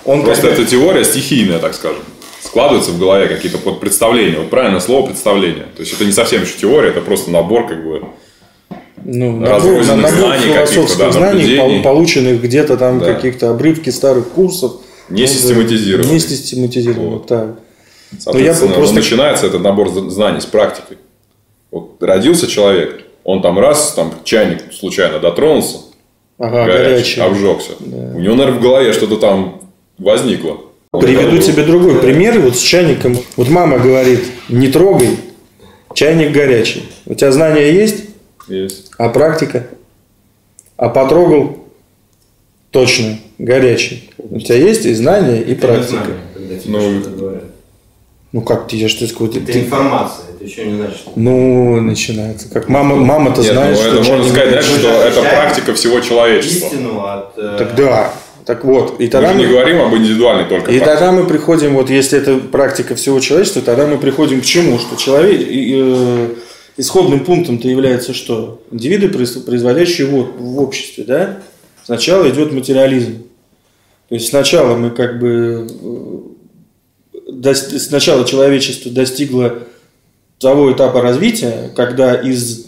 Просто эта теория стихийная, так скажем. Складываются в голове какие-то представления. Вот правильное слово представление. То есть это не совсем еще теория, это просто набор как бы. Ну, разрозненных знаний каких-то, да, знаний, полученных где-то там, да, каких-то обрывки старых курсов. Не систематизированных. Не систематизированных, да. Соответственно, просто... начинается этот набор знаний с практикой. Вот родился человек, он там раз, там чайник случайно дотронулся, ага, горячий, обжегся. Да. У него, наверное, в голове что-то там возникло. Он Приведу тебе другой пример, вот с чайником. Вот мама говорит, не трогай, чайник горячий. У тебя знания есть? Есть. А практика? А потрогал? Точно, горячий. У тебя есть и знания, и практика. Ну как ты, я что сказал? Это информация, это еще не значит. Ну, начинается. Как мама-то знает, что это можно сказать, что это практика всего человечества. Истину от... Так да. Так вот, и тогда мы не говорим об индивидуальной только практике. И тогда мы приходим, вот если это практика всего человечества, тогда мы приходим к чему? Что человек... Исходным пунктом-то является что? Индивиды, производящие в обществе, да? Сначала идет материализм. То есть сначала мы как бы... Сначала человечество достигло того этапа развития, когда из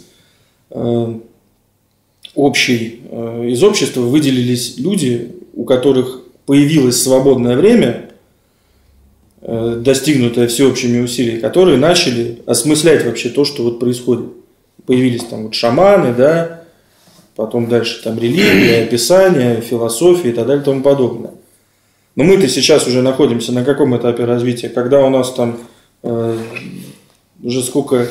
общества выделились люди, у которых появилось свободное время, достигнутое всеобщими усилиями, которые начали осмыслять вообще то, что вот происходит. Появились там вот шаманы, да, потом дальше там религия, описание, философия и так далее и тому подобное. Но мы-то сейчас уже находимся на каком этапе развития, когда у нас там уже сколько...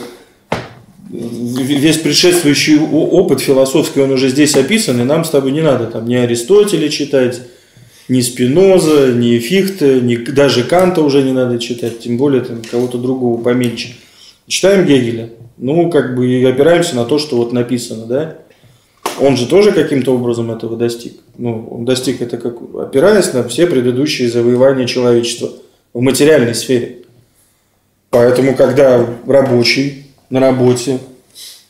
Весь предшествующий опыт философский, он уже здесь описан, и нам с тобой не надо там ни Аристотеля читать, ни Спиноза, ни Фихте, ни даже Канта уже не надо читать, тем более там кого-то другого поменьше. Читаем Гегеля, ну как бы и опираемся на то, что вот написано, да? Он же тоже каким-то образом этого достиг. Ну, он достиг это как, опираясь на все предыдущие завоевания человечества в материальной сфере. Поэтому, когда рабочий на работе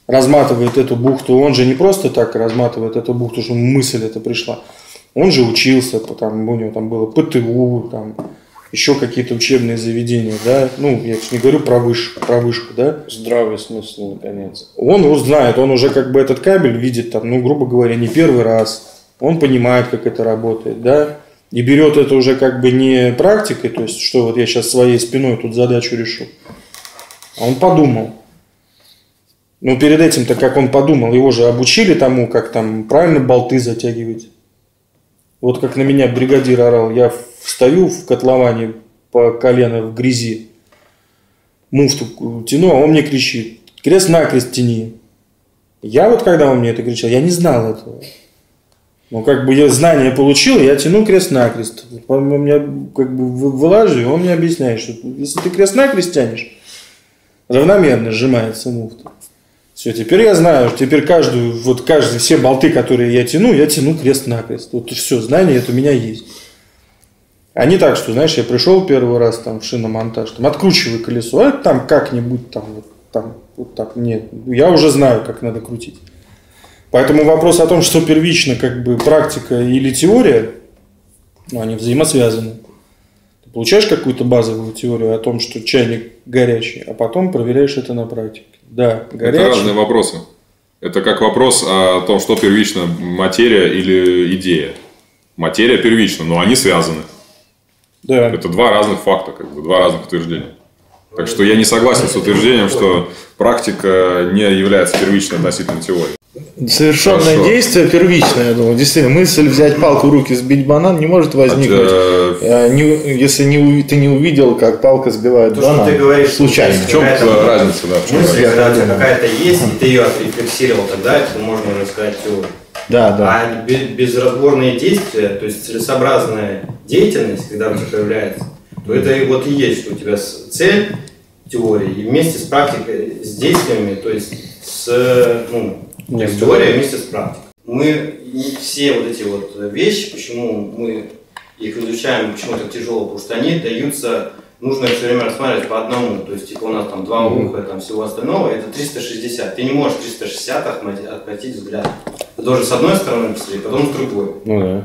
разматывает эту бухту, он же не просто так разматывает эту бухту, что мысль эта пришла. Он же учился, потому у него там было ПТУ, там еще какие-то учебные заведения, да. Ну, я не говорю про вышку, да. Здравый смысл, наконец. Он узнает, он уже как бы этот кабель видит там, ну, грубо говоря, не первый раз. Он понимает, как это работает, да. И берет это уже как бы не практикой, то есть, что вот я сейчас своей спиной тут задачу решу. А он подумал. Но перед этим-то, как он подумал, его же обучили тому, как там правильно болты затягивать. Вот как на меня бригадир орал, я встаю в котловане по колено в грязи, муфту тяну, а он мне кричит, крест-накрест тяни. Я вот, когда он мне это кричал, я не знал этого. Но как бы я знание получил, я тяну крест-накрест. Он меня как бы вылаживает, и он мне объясняет, что если ты крест-накрест тянешь, равномерно сжимается муфта. Все, теперь я знаю, теперь каждый, все болты, которые я тяну крест-накрест. Вот все, знание это у меня есть. А не так, что, знаешь, я пришел первый раз там, в шиномонтаж, там, откручиваю колесо, а там как-нибудь там, вот так, нет, я уже знаю, как надо крутить. Поэтому вопрос о том, что первично, как бы, практика или теория, ну, они взаимосвязаны. Ты получаешь какую-то базовую теорию о том, что чайник горячий, а потом проверяешь это на практике. Да, горячий. Это разные вопросы. Это как вопрос о том, что первично, материя или идея. Материя первична, но они связаны. Да. Это два разных факта, как бы, два разных утверждения. Так что я не согласен с утверждением, что практика не является первичной относительно теории. Совершенное действие первичное, я думаю. Действительно, мысль взять палку в руки, сбить банан не может возникнуть, если ты не увидел, как палка сбивает банан. Ты говоришь, случайно. В чем разница? Да, в чем мысль, когда у тебя какая-то есть, и ты ее отрефлексировал, тогда это можно уже сказать теорию. Да, да. А безразборные действия, то есть целесообразная деятельность, когда она появляется, то это вот и есть, что у тебя цель теории, и вместе с практикой, с действиями, то есть с... теория вместе с практикой. Мы все вот эти вот вещи, почему мы их изучаем, почему так тяжело, потому что они даются, нужно все время рассматривать по одному. То есть, типа у нас там два уха, там всего остального, это 360. Ты не можешь 360 отхватить взгляд. Ты должен с одной стороны посмотреть, потом с другой. А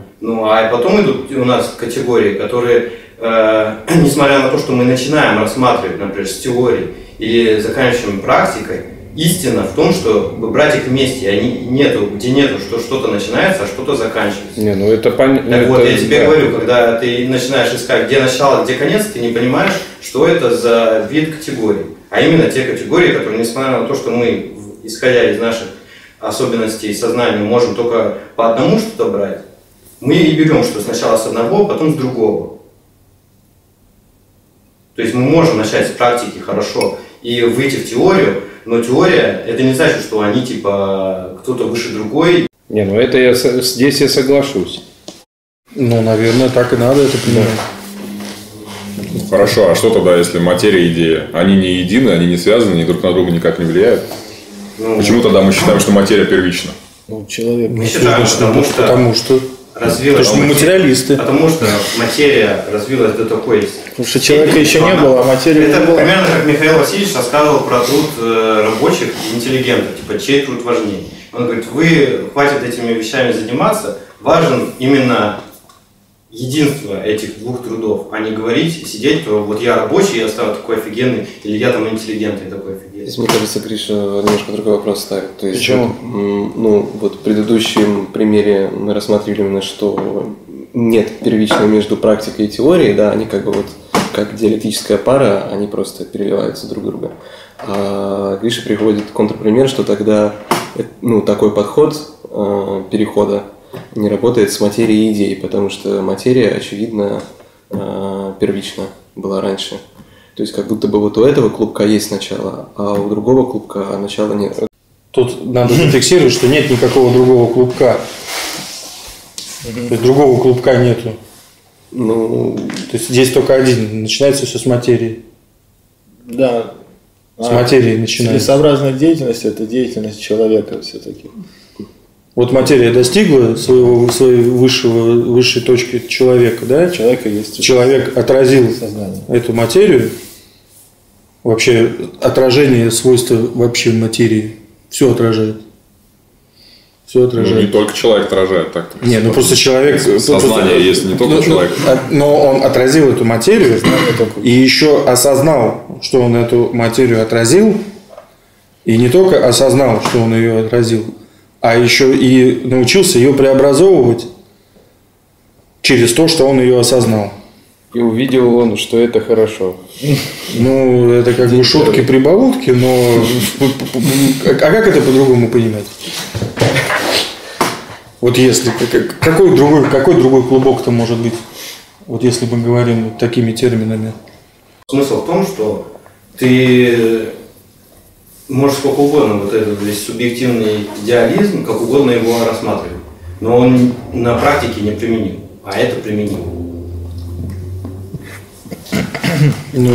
потом идут у нас категории, которые, несмотря на то, что мы начинаем рассматривать, например, с теории или заканчиваем практикой, истина в том, что брать их вместе, они нету, где нету, что что-то начинается, а что-то заканчивается. Не, ну это понятно. Так вот, я тебе говорю, когда ты начинаешь искать, где начало, где конец, ты не понимаешь, что это за вид категорий. А именно те категории, которые, несмотря на то, что мы, исходя из наших особенностей сознания, можем только по одному что-то брать, мы и берем, что сначала с одного, потом с другого. То есть мы можем начать с практики хорошо и выйти в теорию, но теория, это не значит, что они типа кто-то выше другой. Не, ну это я здесь я соглашусь. Ну, наверное, так и надо это понимать. Хорошо, а что тогда, если материя и идея? Они не едины, они не связаны, они друг на друга никак не влияют. Ну, почему тогда мы считаем, что материя первична? Ну, человек не считает, потому что развилась. Потому что материалисты. Потому что материя развилась до такой. Потому что человека еще не было, а материя это была. Примерно как Михаил Васильевич рассказывал про труд рабочих и интеллигентов, типа чей труд важнее. Он говорит, вы хватит этими вещами заниматься, важен именно единство этих двух трудов, а не говорить, сидеть, то вот я рабочий, я стал такой офигенный, или я там интеллигентный такой офигенный. Здесь, мне кажется, Гриша немножко другой вопрос ставит. То есть, почему? Вот в предыдущем примере мы рассматривали именно, что нет первичной между практикой и теорией, да, они как бы вот как диалектическая пара, они просто переливаются друг друга. А Гриша приводит контрпример, что тогда такой подход перехода не работает с материей и идеей, потому что материя, очевидно, первична была раньше. То есть как будто бы вот у этого клубка есть начало, а у другого клубка начала нет. Тут надо зафиксировать, что нет никакого другого клубка. То есть другого клубка нету. То есть здесь только один. Начинается все с материи. Да. С материи начинается. Целесообразная деятельность – это деятельность человека все-таки. Вот материя достигла своей высшей точки человека, да? Человека есть. Человек отразил сознание. Эту материю. Вообще отражение свойства вообще материи. Все отражает. Все отражает. Ну, не только человек отражает так. Не, просто человек. Сознание есть не только человек. Но он отразил эту материю и еще осознал, что он эту материю отразил. И не только осознал, что он ее отразил, а еще и научился ее преобразовывать через то, что он ее осознал. И увидел он, что это хорошо. Это как бы шутки-прибаутки, но... А как это по-другому понимать? Вот если... Какой другой клубок-то может быть? Вот если мы говорим такими терминами. Смысл в том, что ты... Может, сколько угодно вот этот весь субъективный идеализм, как угодно его рассматривать. Но он на практике не применил, а это применил.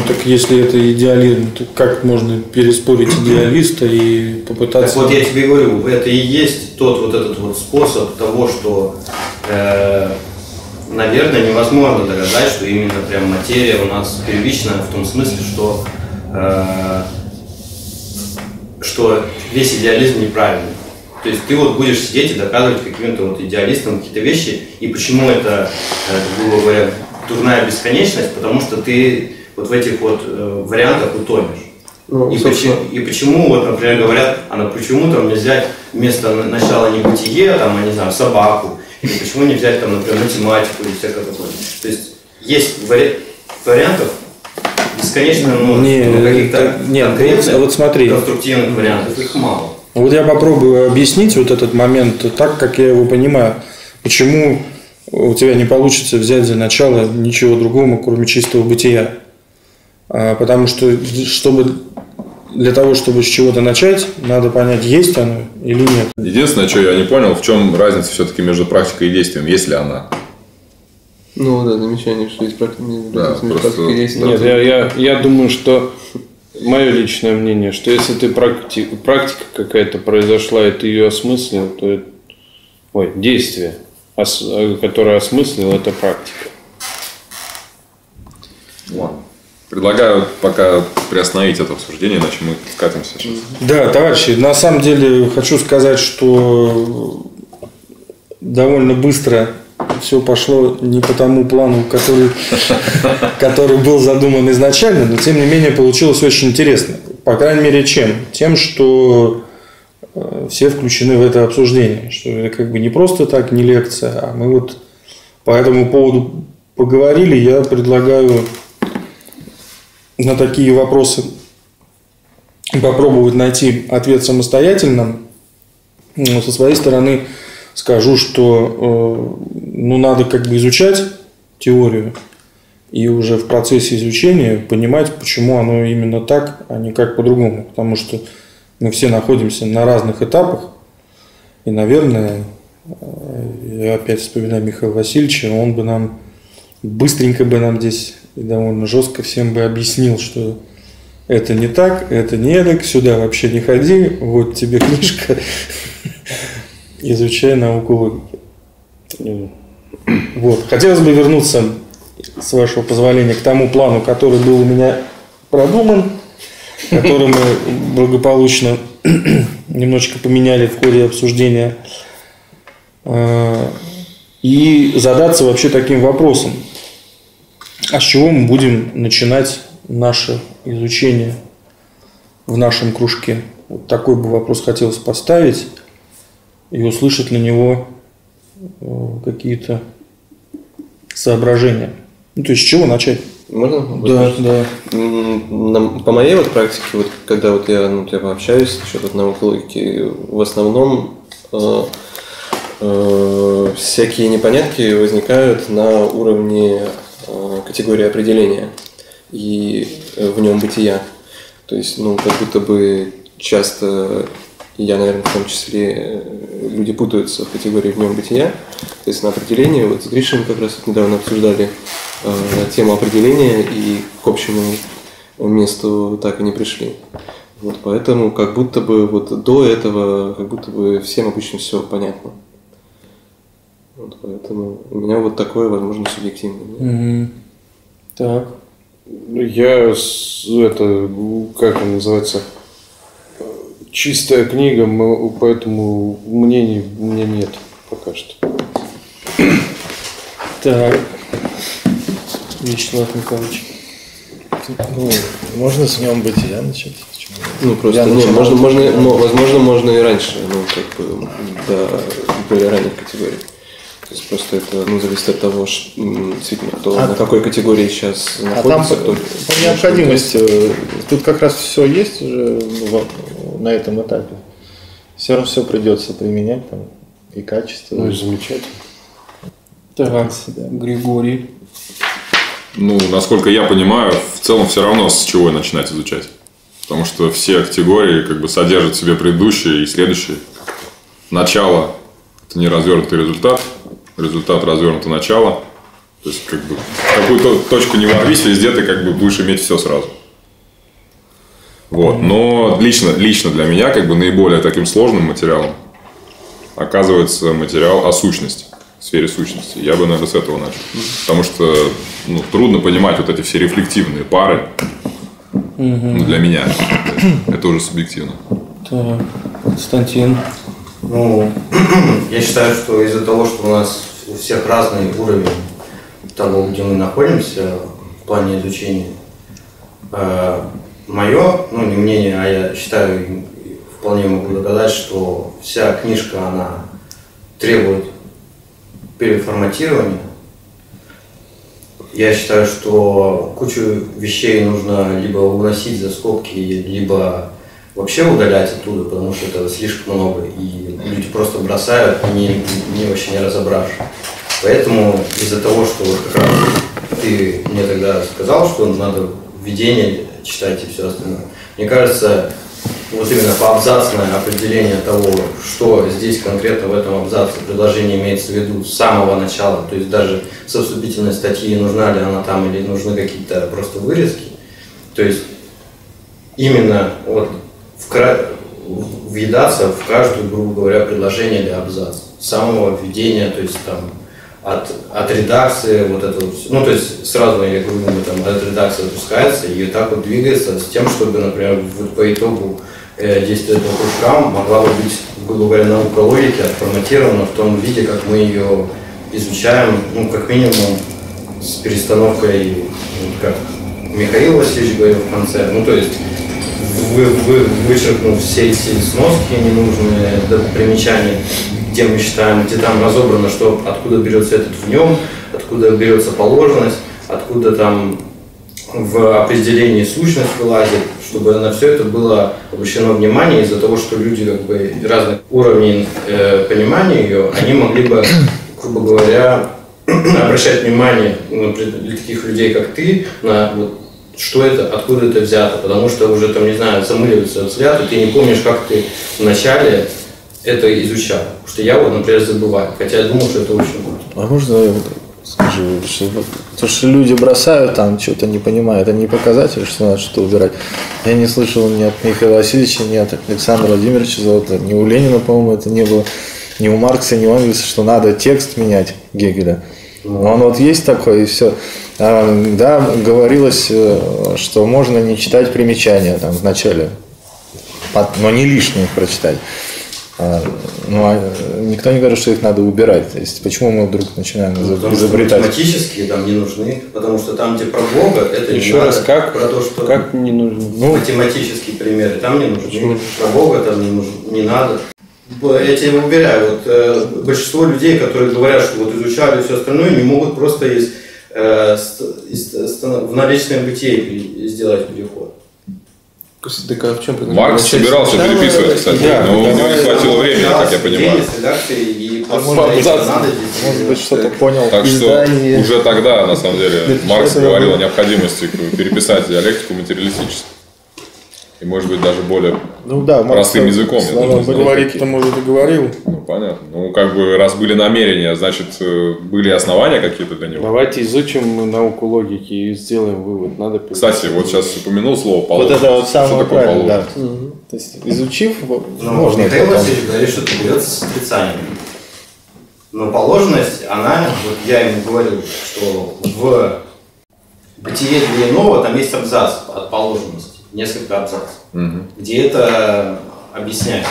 Так если это идеализм, то как можно переспорить идеалиста и попытаться... Так вот я тебе говорю, это и есть тот вот этот вот способ того, что, наверное, невозможно доказать, что именно прям материя у нас первична в том смысле, что... что весь идеализм неправильный. То есть ты вот будешь сидеть и доказывать каким-то вот идеалистам какие-то вещи, и почему это, грубо говоря, дурная бесконечность, потому что ты вот в этих вот вариантах утонешь. И почему, вот, например, говорят, почему там нельзя вместо начала небытие, там, я не знаю, собаку, или почему не взять, там, например, математику или всякое такое. То есть вариантов бесконечно много каких-то конкретных, конструктивных вариантов, их мало. Вот я попробую объяснить вот этот момент так, как я его понимаю. Почему у тебя не получится взять за начало ничего другого, кроме чистого бытия. Потому что для того, чтобы с чего-то начать, надо понять, есть оно или нет. Единственное, что я не понял, в чем разница все-таки между практикой и действием, есть ли она? Ну да, замечание, что есть практика, да, практика и действие. Нет, я думаю, что мое личное мнение, что если ты практика какая-то произошла, и ты ее осмыслил, то это действие, которое осмыслил, это практика. Ладно. Предлагаю пока приостановить это обсуждение, иначе мы скатимся сейчас. Да, товарищи, на самом деле хочу сказать, что довольно быстро все пошло не по тому плану, который был задуман изначально, но тем не менее получилось очень интересно. По крайней мере, чем? Тем, что все включены в это обсуждение, что это как бы не просто так, не лекция, а мы вот по этому поводу поговорили. Я предлагаю на такие вопросы попробовать найти ответ самостоятельно. Но со своей стороны скажу, что надо как бы изучать теорию и уже в процессе изучения понимать, почему оно именно так, а не как по-другому. Потому что мы все находимся на разных этапах. И, наверное, я опять вспоминаю Михаила Васильевича, он бы нам быстренько здесь и довольно жестко всем бы объяснил, что это не так, это не эдак, сюда вообще не ходи, вот тебе книжка, изучай науку логики. Вот. Хотелось бы вернуться, с вашего позволения, к тому плану, который был у меня продуман, который мы благополучно немножечко поменяли в ходе обсуждения, и задаться вообще таким вопросом. А с чего мы будем начинать наше изучение в нашем кружке? Вот такой бы вопрос хотелось поставить и услышать на него какие-то соображения. Ну, то есть, с чего начать? Можно? Да, да. По моей вот практике, вот, когда вот я, я общаюсь насчет науки логики, в основном всякие непонятки возникают на уровне категории определения и в нем бытия. То есть, как будто бы часто, наверное, в том числе, люди путаются в категории в нем бытия, то есть на определение. Вот с Гришем как раз недавно обсуждали тему определения и к общему месту так и не пришли. Вот поэтому как будто бы вот до этого как будто бы всем обычно все понятно. Вот поэтому у меня вот такое, возможно, субъективное. Так. Как она называется, чистая книга, поэтому мнений у меня нет пока что. Так. Вячеслав Михайлович. Можно с днем бытия начать? Возможно, можно и раньше, до более ранних категорий. То есть просто это зависит от того, что, на какой категории сейчас находится. А там по необходимости. Тут как раз все есть уже на этом этапе. Все равно все придется применять там, и качество. Ну и замечательно. Так, Григорий. Насколько я понимаю, в целом все равно с чего начинать изучать. Потому что все категории как бы содержат в себе предыдущие и следующие. Начало – это не развернутый результат. Результат развернуто начало. То есть, как бы, какую точку не ворвись, везде ты как бы будешь иметь все сразу. Вот. Но лично для меня как бы наиболее таким сложным материалом оказывается материал о сущности, в сфере сущности. Я бы, наверное, с этого начал. Потому что трудно понимать вот эти все рефлективные пары. Для меня. Это уже субъективно. Так, Константин. Я считаю, что из-за того, что у нас у всех разный уровень того, где мы находимся в плане изучения, мое, не мнение, а я считаю, вполне могу доказать, что вся книжка, она требует переформатирования. Я считаю, что кучу вещей нужно либо уносить за скобки, либо вообще удалять оттуда, потому что этого слишком много, и люди просто бросают, не вообще не разобравшись. Поэтому из-за того, что вот как раз ты мне тогда сказал, что надо введение читать и все остальное, мне кажется, вот именно по абзацное определение того, что здесь конкретно в этом абзаце предложение имеется в виду с самого начала, то есть даже со вступительной статьи, нужна ли она там или нужны какие-то просто вырезки, то есть именно вот въедаться в каждую, грубо говоря, предложение или абзац, самого введения, то есть там от редакции вот это вот, ну то есть сразу, я говорю, там от редакции отпускается и так вот двигается с тем, чтобы, например, по итогу действия этого кружка могла бы быть, грубо говоря, наука логики отформатирована в том виде, как мы ее изучаем, ну как минимум с перестановкой, как Михаил Васильевич говорил в конце, ну то есть вычеркнув все эти сноски ненужные, примечания, где мы считаем, где там разобрано, что откуда берется этот в нем, откуда берется положенность, откуда там в определении сущность вылазит, чтобы на все это было обращено внимание, из-за того, что люди как бы разных уровней понимания ее, они могли бы, грубо говоря, обращать внимание для таких людей, как ты, на вот, что это, откуда это взято, потому что уже там, не знаю, замыливаются взгляд, и ты не помнишь, как ты вначале это изучал, потому что я вот, например, забываю, хотя я думал, что это очень круто. А можно я скажу, что то, что люди бросают там, что-то не понимают, это не показатель, что надо что-то убирать. Я не слышал ни от Михаила Васильевича, ни от Александра Владимировича Золотого, ни у Ленина, по-моему, это не было, ни у Маркса, ни у Энгельса, что надо текст менять Гегеля. Он вот есть такой, и все. Да, говорилось, что можно не читать примечания там в начале, но не лишние прочитать. Но никто не говорит, что их надо убирать. То есть, почему мы вдруг начинаем изобретать? Математические там не нужны, потому что там, где про Бога, это еще не раз надо. Как? Про то, что как не нужны. Ну, математические примеры там не нужны. Почему? Про Бога там не надо. Я тебя уверяю, вот, большинство людей, которые говорят, что вот изучали все остальное, не могут просто в наличное бытие сделать переход. Так, а в чем Маркс собирался переписывать, кстати, но у него не хватило времени, как я понимаю. Может быть, что-то понял. Так что уже тогда, на самом деле, Маркс говорил о необходимости переписать диалектику материалистически. И, может быть, даже более простым языком. Говорить-то, может, и говорил. Ну, понятно. Ну, как бы, раз были намерения, значит, были основания какие-то для него. Давайте изучим науку логики и сделаем вывод. Надо. Кстати, вот сейчас упомянул слово «положенность». Вот это вот самое правильное, да. То есть, изучив, можно это. Михаил Васильевич говорит, что это берется с отрицанием. Но положенность, она, вот я ему говорил, что в бытие для иного там есть абзац от положенности. Несколько абзацев, где это объясняется.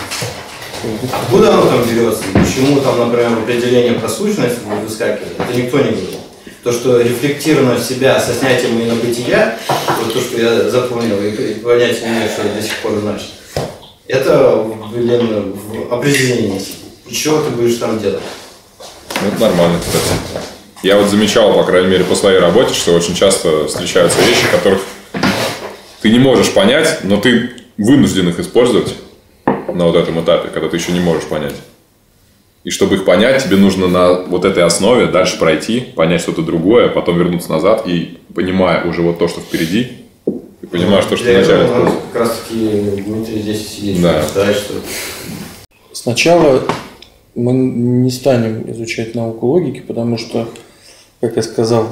Откуда оно там берется, почему там, например, определение про сущность выскакивает, это никто не говорит. То, что рефлектировано в себя со снятием инобытия, вот то, что я запомнил, и понять имею, что это до сих пор значит, это, блин, в определении. И чего ты будешь там делать? Это нормально, кстати. Я вот замечал, по крайней мере, по своей работе, что очень часто встречаются вещи, которых ты не можешь понять, но ты вынужден их использовать на вот этом этапе, когда ты еще не можешь понять. И чтобы их понять, тебе нужно на вот этой основе дальше пройти, понять что-то другое, потом вернуться назад и, понимая уже вот то, что впереди, ты понимаешь то, что ты вначале использовал. Как раз таки мы здесь сидим, считаешь, что... Сначала мы не станем изучать науку логики, потому что, как я сказал,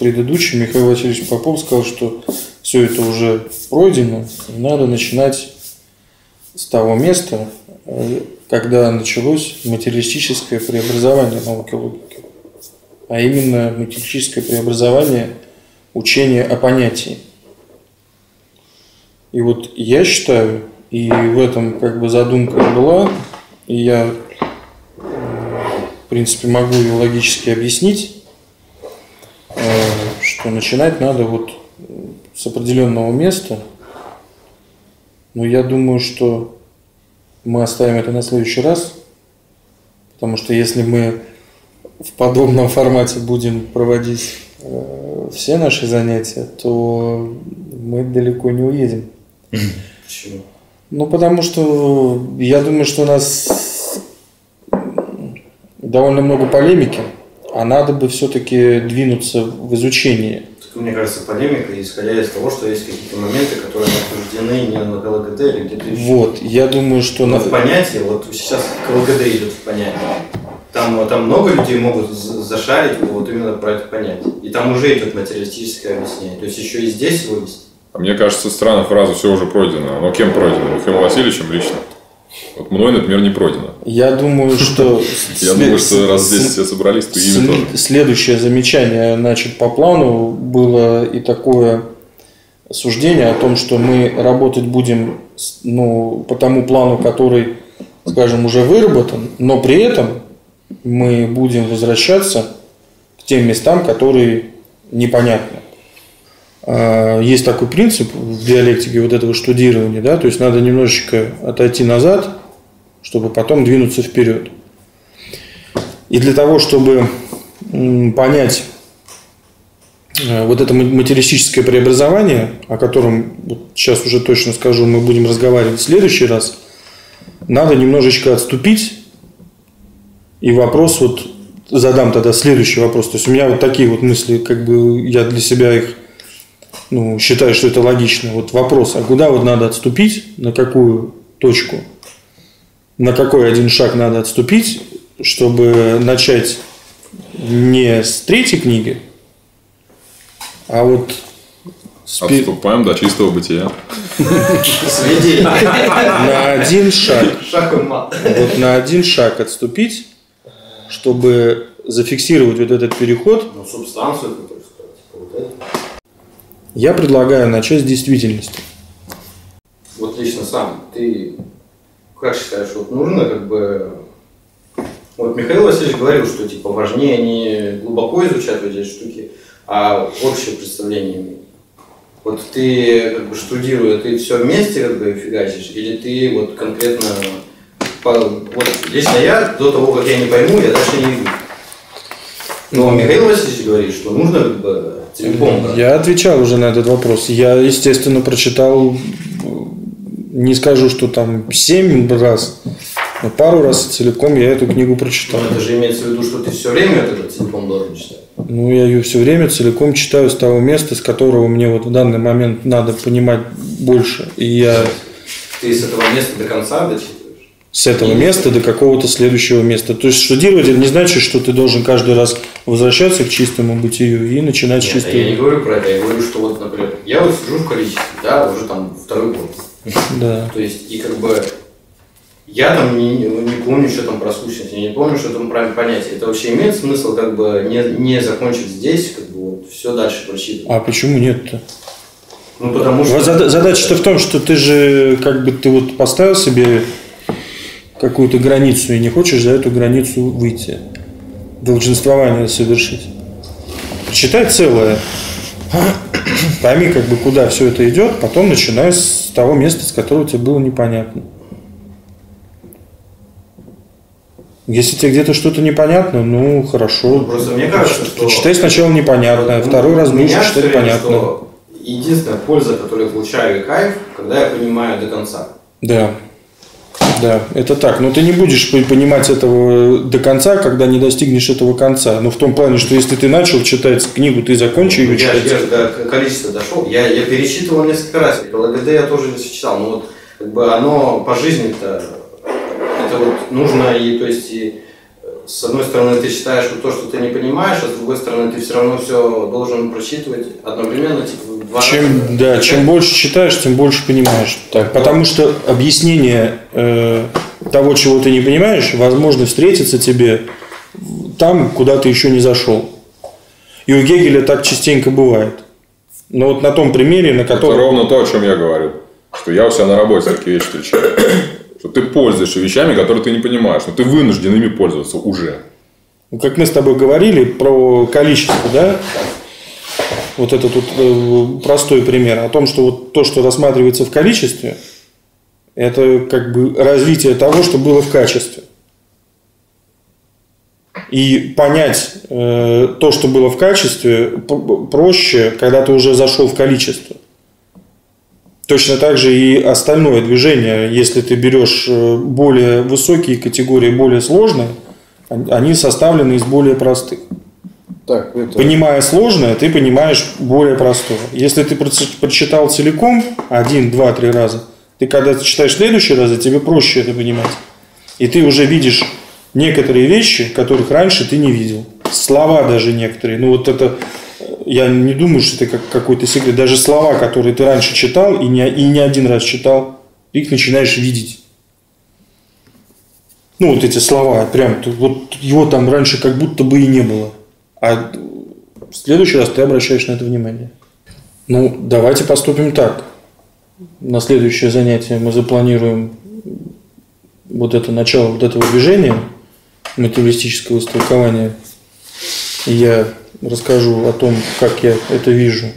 предыдущий Михаил Васильевич Попов сказал, что все это уже пройдено, и надо начинать с того места, когда началось материалистическое преобразование науки логики, а именно материалистическое преобразование учения о понятии. И вот я считаю, и в этом как бы задумка была, и я, в принципе, могу ее логически объяснить, что начинать надо вот с определенного места, но я думаю, что мы оставим это на следующий раз, потому что если мы в подобном формате будем проводить все наши занятия, то мы далеко не уедем. Почему? Ну, потому что я думаю, что у нас довольно много полемики, а надо бы все-таки двинуться в изучении. Мне кажется, полемика, исходя из того, что есть какие-то моменты, которые обсуждены не на КЛГД или где-то еще. Вот, я думаю, что... Но в понятии, вот сейчас КЛГД идет в понятие. Там много людей могут зашарить вот именно про это понятие. И там уже идет материалистическое объяснение. То есть еще и здесь вывести. А мне кажется, странная фраза «все уже пройдено». Но кем пройдено? Михаилом Васильевичем лично? Вот мной, например, не пройдено. Я думаю, что... Я думаю, что раз здесь все собрались, то ими тоже. Следующее замечание, значит, по плану было и такое суждение о том, что мы работать будем по тому плану, который, скажем, уже выработан, но при этом мы будем возвращаться к тем местам, которые непонятны. Есть такой принцип в диалектике вот этого штудирования, да, то есть надо немножечко отойти назад, чтобы потом двинуться вперед. И для того, чтобы понять вот это материалистическое преобразование, о котором вот сейчас уже точно скажу, мы будем разговаривать в следующий раз, надо немножечко отступить. И вопрос вот задам тогда следующий вопрос. То есть у меня вот такие вот мысли, как бы я для себя их считаю, что это логично. Вот вопрос, а куда вот надо отступить, на какую точку, на какой один шаг надо отступить, чтобы начать не с третьей книги, а вот... Отступаем до чистого бытия. На один шаг. Вот на один шаг отступить, чтобы зафиксировать вот этот переход. Субстанцию, которую сказать. Я предлагаю начать с действительности. Вот лично сам, ты как считаешь, вот нужно как бы... Вот Михаил Васильевич говорил, что типа важнее не глубоко изучать вот эти штуки, а общее представление имеет. Вот ты как бы штудируя, ты все вместе как бы фигачишь, или ты вот конкретно... Вот лично я, до того, как я не пойму, я дальше не иду. Но Михаил Васильевич говорит, что нужно как бы... Я отвечал уже на этот вопрос. Я, естественно, прочитал, не скажу, что там 7 раз, но пару раз целиком я эту книгу прочитал. Это же имеется в виду, что ты все время этот целиком должен читать? Ну, я ее все время целиком читаю с того места, с которого мне вот в данный момент надо понимать больше. И я... Ты с этого места до конца дочитаешь? С этого места до какого-то следующего места. То есть штудировать это не значит, что ты должен каждый раз возвращаться к чистому бытию и начинать с чистого. Я не говорю про это, я говорю, что вот, например, я вот сижу в количестве, да, уже там второй год. Да. То есть, и как бы я там не помню, что там про скучность, я не помню, что там про понятие. Это вообще имеет смысл как бы не закончить здесь, как бы вот, все дальше прочитывать. А почему нет-то? Ну, потому что... Задача-то в том, что ты же как бы ты вот поставил себе какую-то границу и не хочешь за эту границу выйти, долженствование совершить. Читай целое, пойми как бы куда все это идет, потом начинай с того места, с которого тебе было непонятно. Если тебе где-то что-то непонятно, ну хорошо. Ну, просто мне кажется, что... Читай сначала непонятное, второй раз будешь читать понятное. Что единственная польза, которую я получаю, и кайф, когда я понимаю до конца. Да. Да, это так. Но ты не будешь понимать этого до конца, когда не достигнешь этого конца. Но в том плане, что если ты начал читать книгу, ты закончил ее читать. Я до количества дошел. Я пересчитывал несколько раз. ЛГД я тоже читал. Но вот как бы оно по жизни-то это вот нужно. И то есть и с одной стороны ты считаешь вот то, что ты не понимаешь, а с другой стороны ты все равно все должен прочитывать одновременно. Типа, чем больше читаешь, тем больше понимаешь. Так, потому что объяснение того, чего ты не понимаешь, возможно встретиться тебе там, куда ты еще не зашел. И у Гегеля так частенько бывает. Но вот на том примере, на котором... Это ровно то, о чем я говорю. Что я у себя на работе такие вещи встречаю. Что ты пользуешься вещами, которые ты не понимаешь, но ты вынужден ими пользоваться уже. Ну, как мы с тобой говорили про количество, да? Вот этот вот простой пример о том, что вот то, что рассматривается в количестве, это как бы развитие того, что было в качестве. И понять то, что было в качестве, проще, когда ты уже зашел в количество. Точно так же и остальное движение, если ты берешь более высокие категории, более сложные, они составлены из более простых. Так, это... Понимая сложное, ты понимаешь более простое. Если ты прочитал целиком 1, 2, 3 раза, ты когда читаешь в следующий раз, тебе проще это понимать. И ты уже видишь некоторые вещи, которых раньше ты не видел. Слова даже некоторые. Ну вот это... Я не думаю, что это какой-то секрет. Даже слова, которые ты раньше читал и не один раз читал, их начинаешь видеть. Ну, вот эти слова, прям, вот его там раньше как будто бы и не было. А в следующий раз ты обращаешь на это внимание. Ну, давайте поступим так. На следующее занятие мы запланируем вот это начало вот этого движения, материалистического истолкования. И я расскажу о том, как я это вижу.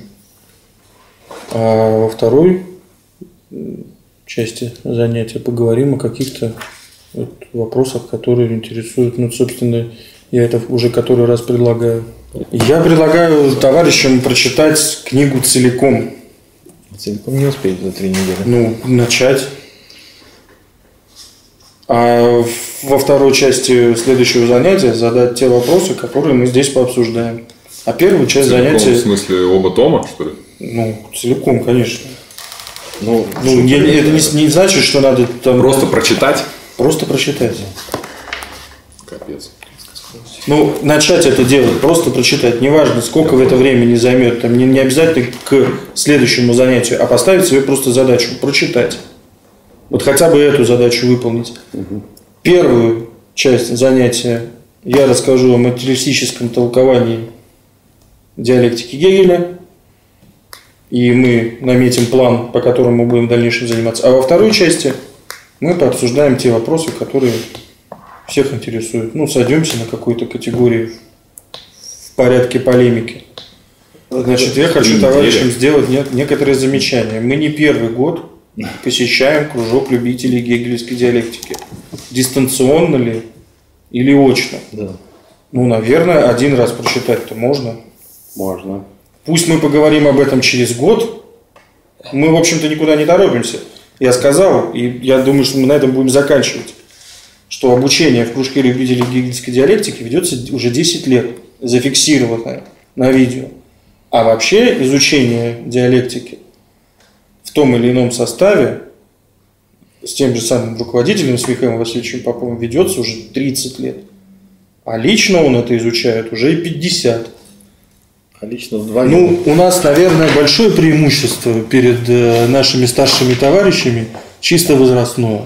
А во второй части занятия поговорим о каких-то вопросах, которые интересуют. Ну, собственно, я это уже который раз предлагаю. Я предлагаю товарищам прочитать книгу целиком. Целиком не успеют за 3 недели. Ну, начать. А во второй части следующего занятия задать те вопросы, которые мы здесь пообсуждаем. А первую часть целиком, занятия... В смысле, оба тома, что ли? Ну, целиком, конечно. Ну, это не значит, что надо там... Просто прочитать? Просто прочитать. Капец. Ну, начать это делать, просто прочитать. Неважно, сколько в это времени займет. Там не обязательно к следующему занятию, а поставить себе просто задачу прочитать. Вот хотя бы эту задачу выполнить. Угу. Первую часть занятия я расскажу о материалистическом толковании диалектики Гегеля. И мы наметим план, по которому мы будем в дальнейшем заниматься. А во второй части мы пообсуждаем те вопросы, которые всех интересуют. Ну, сойдемся на какой-то категории в порядке полемики. Значит, я хочу товарищам сделать некоторые замечания. Мы не первый год посещаем кружок любителей гегельской диалектики. Дистанционно ли или очно? Да. Ну, наверное, один раз прочитать-то можно. Можно. Пусть мы поговорим об этом через год. Мы, в общем-то, никуда не торопимся. Я сказал, и я думаю, что мы на этом будем заканчивать, что обучение в кружке любителей гегельской диалектики ведется уже 10 лет, зафиксированное на видео. А вообще изучение диалектики в том или ином составе с тем же самым руководителем, с Михаилом Васильевичем Поповым, ведется уже 30 лет. А лично он это изучает уже и 50. А лично вдвоем. Ну, у нас, наверное, большое преимущество перед нашими старшими товарищами чисто возрастное.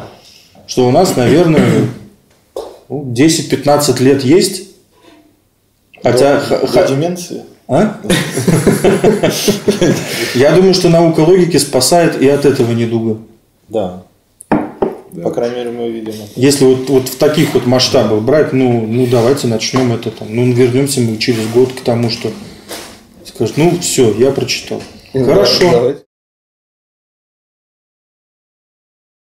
Что у нас, наверное, 10-15 лет есть. Хотя... Деменция. А? Я думаю, что наука логики спасает и от этого недуга. Да. По крайней мере, мы видим. Если вот в таких вот масштабах брать, ну давайте начнем это там. Ну, вернемся мы через год к тому, что скажут, ну все, я прочитал. Хорошо.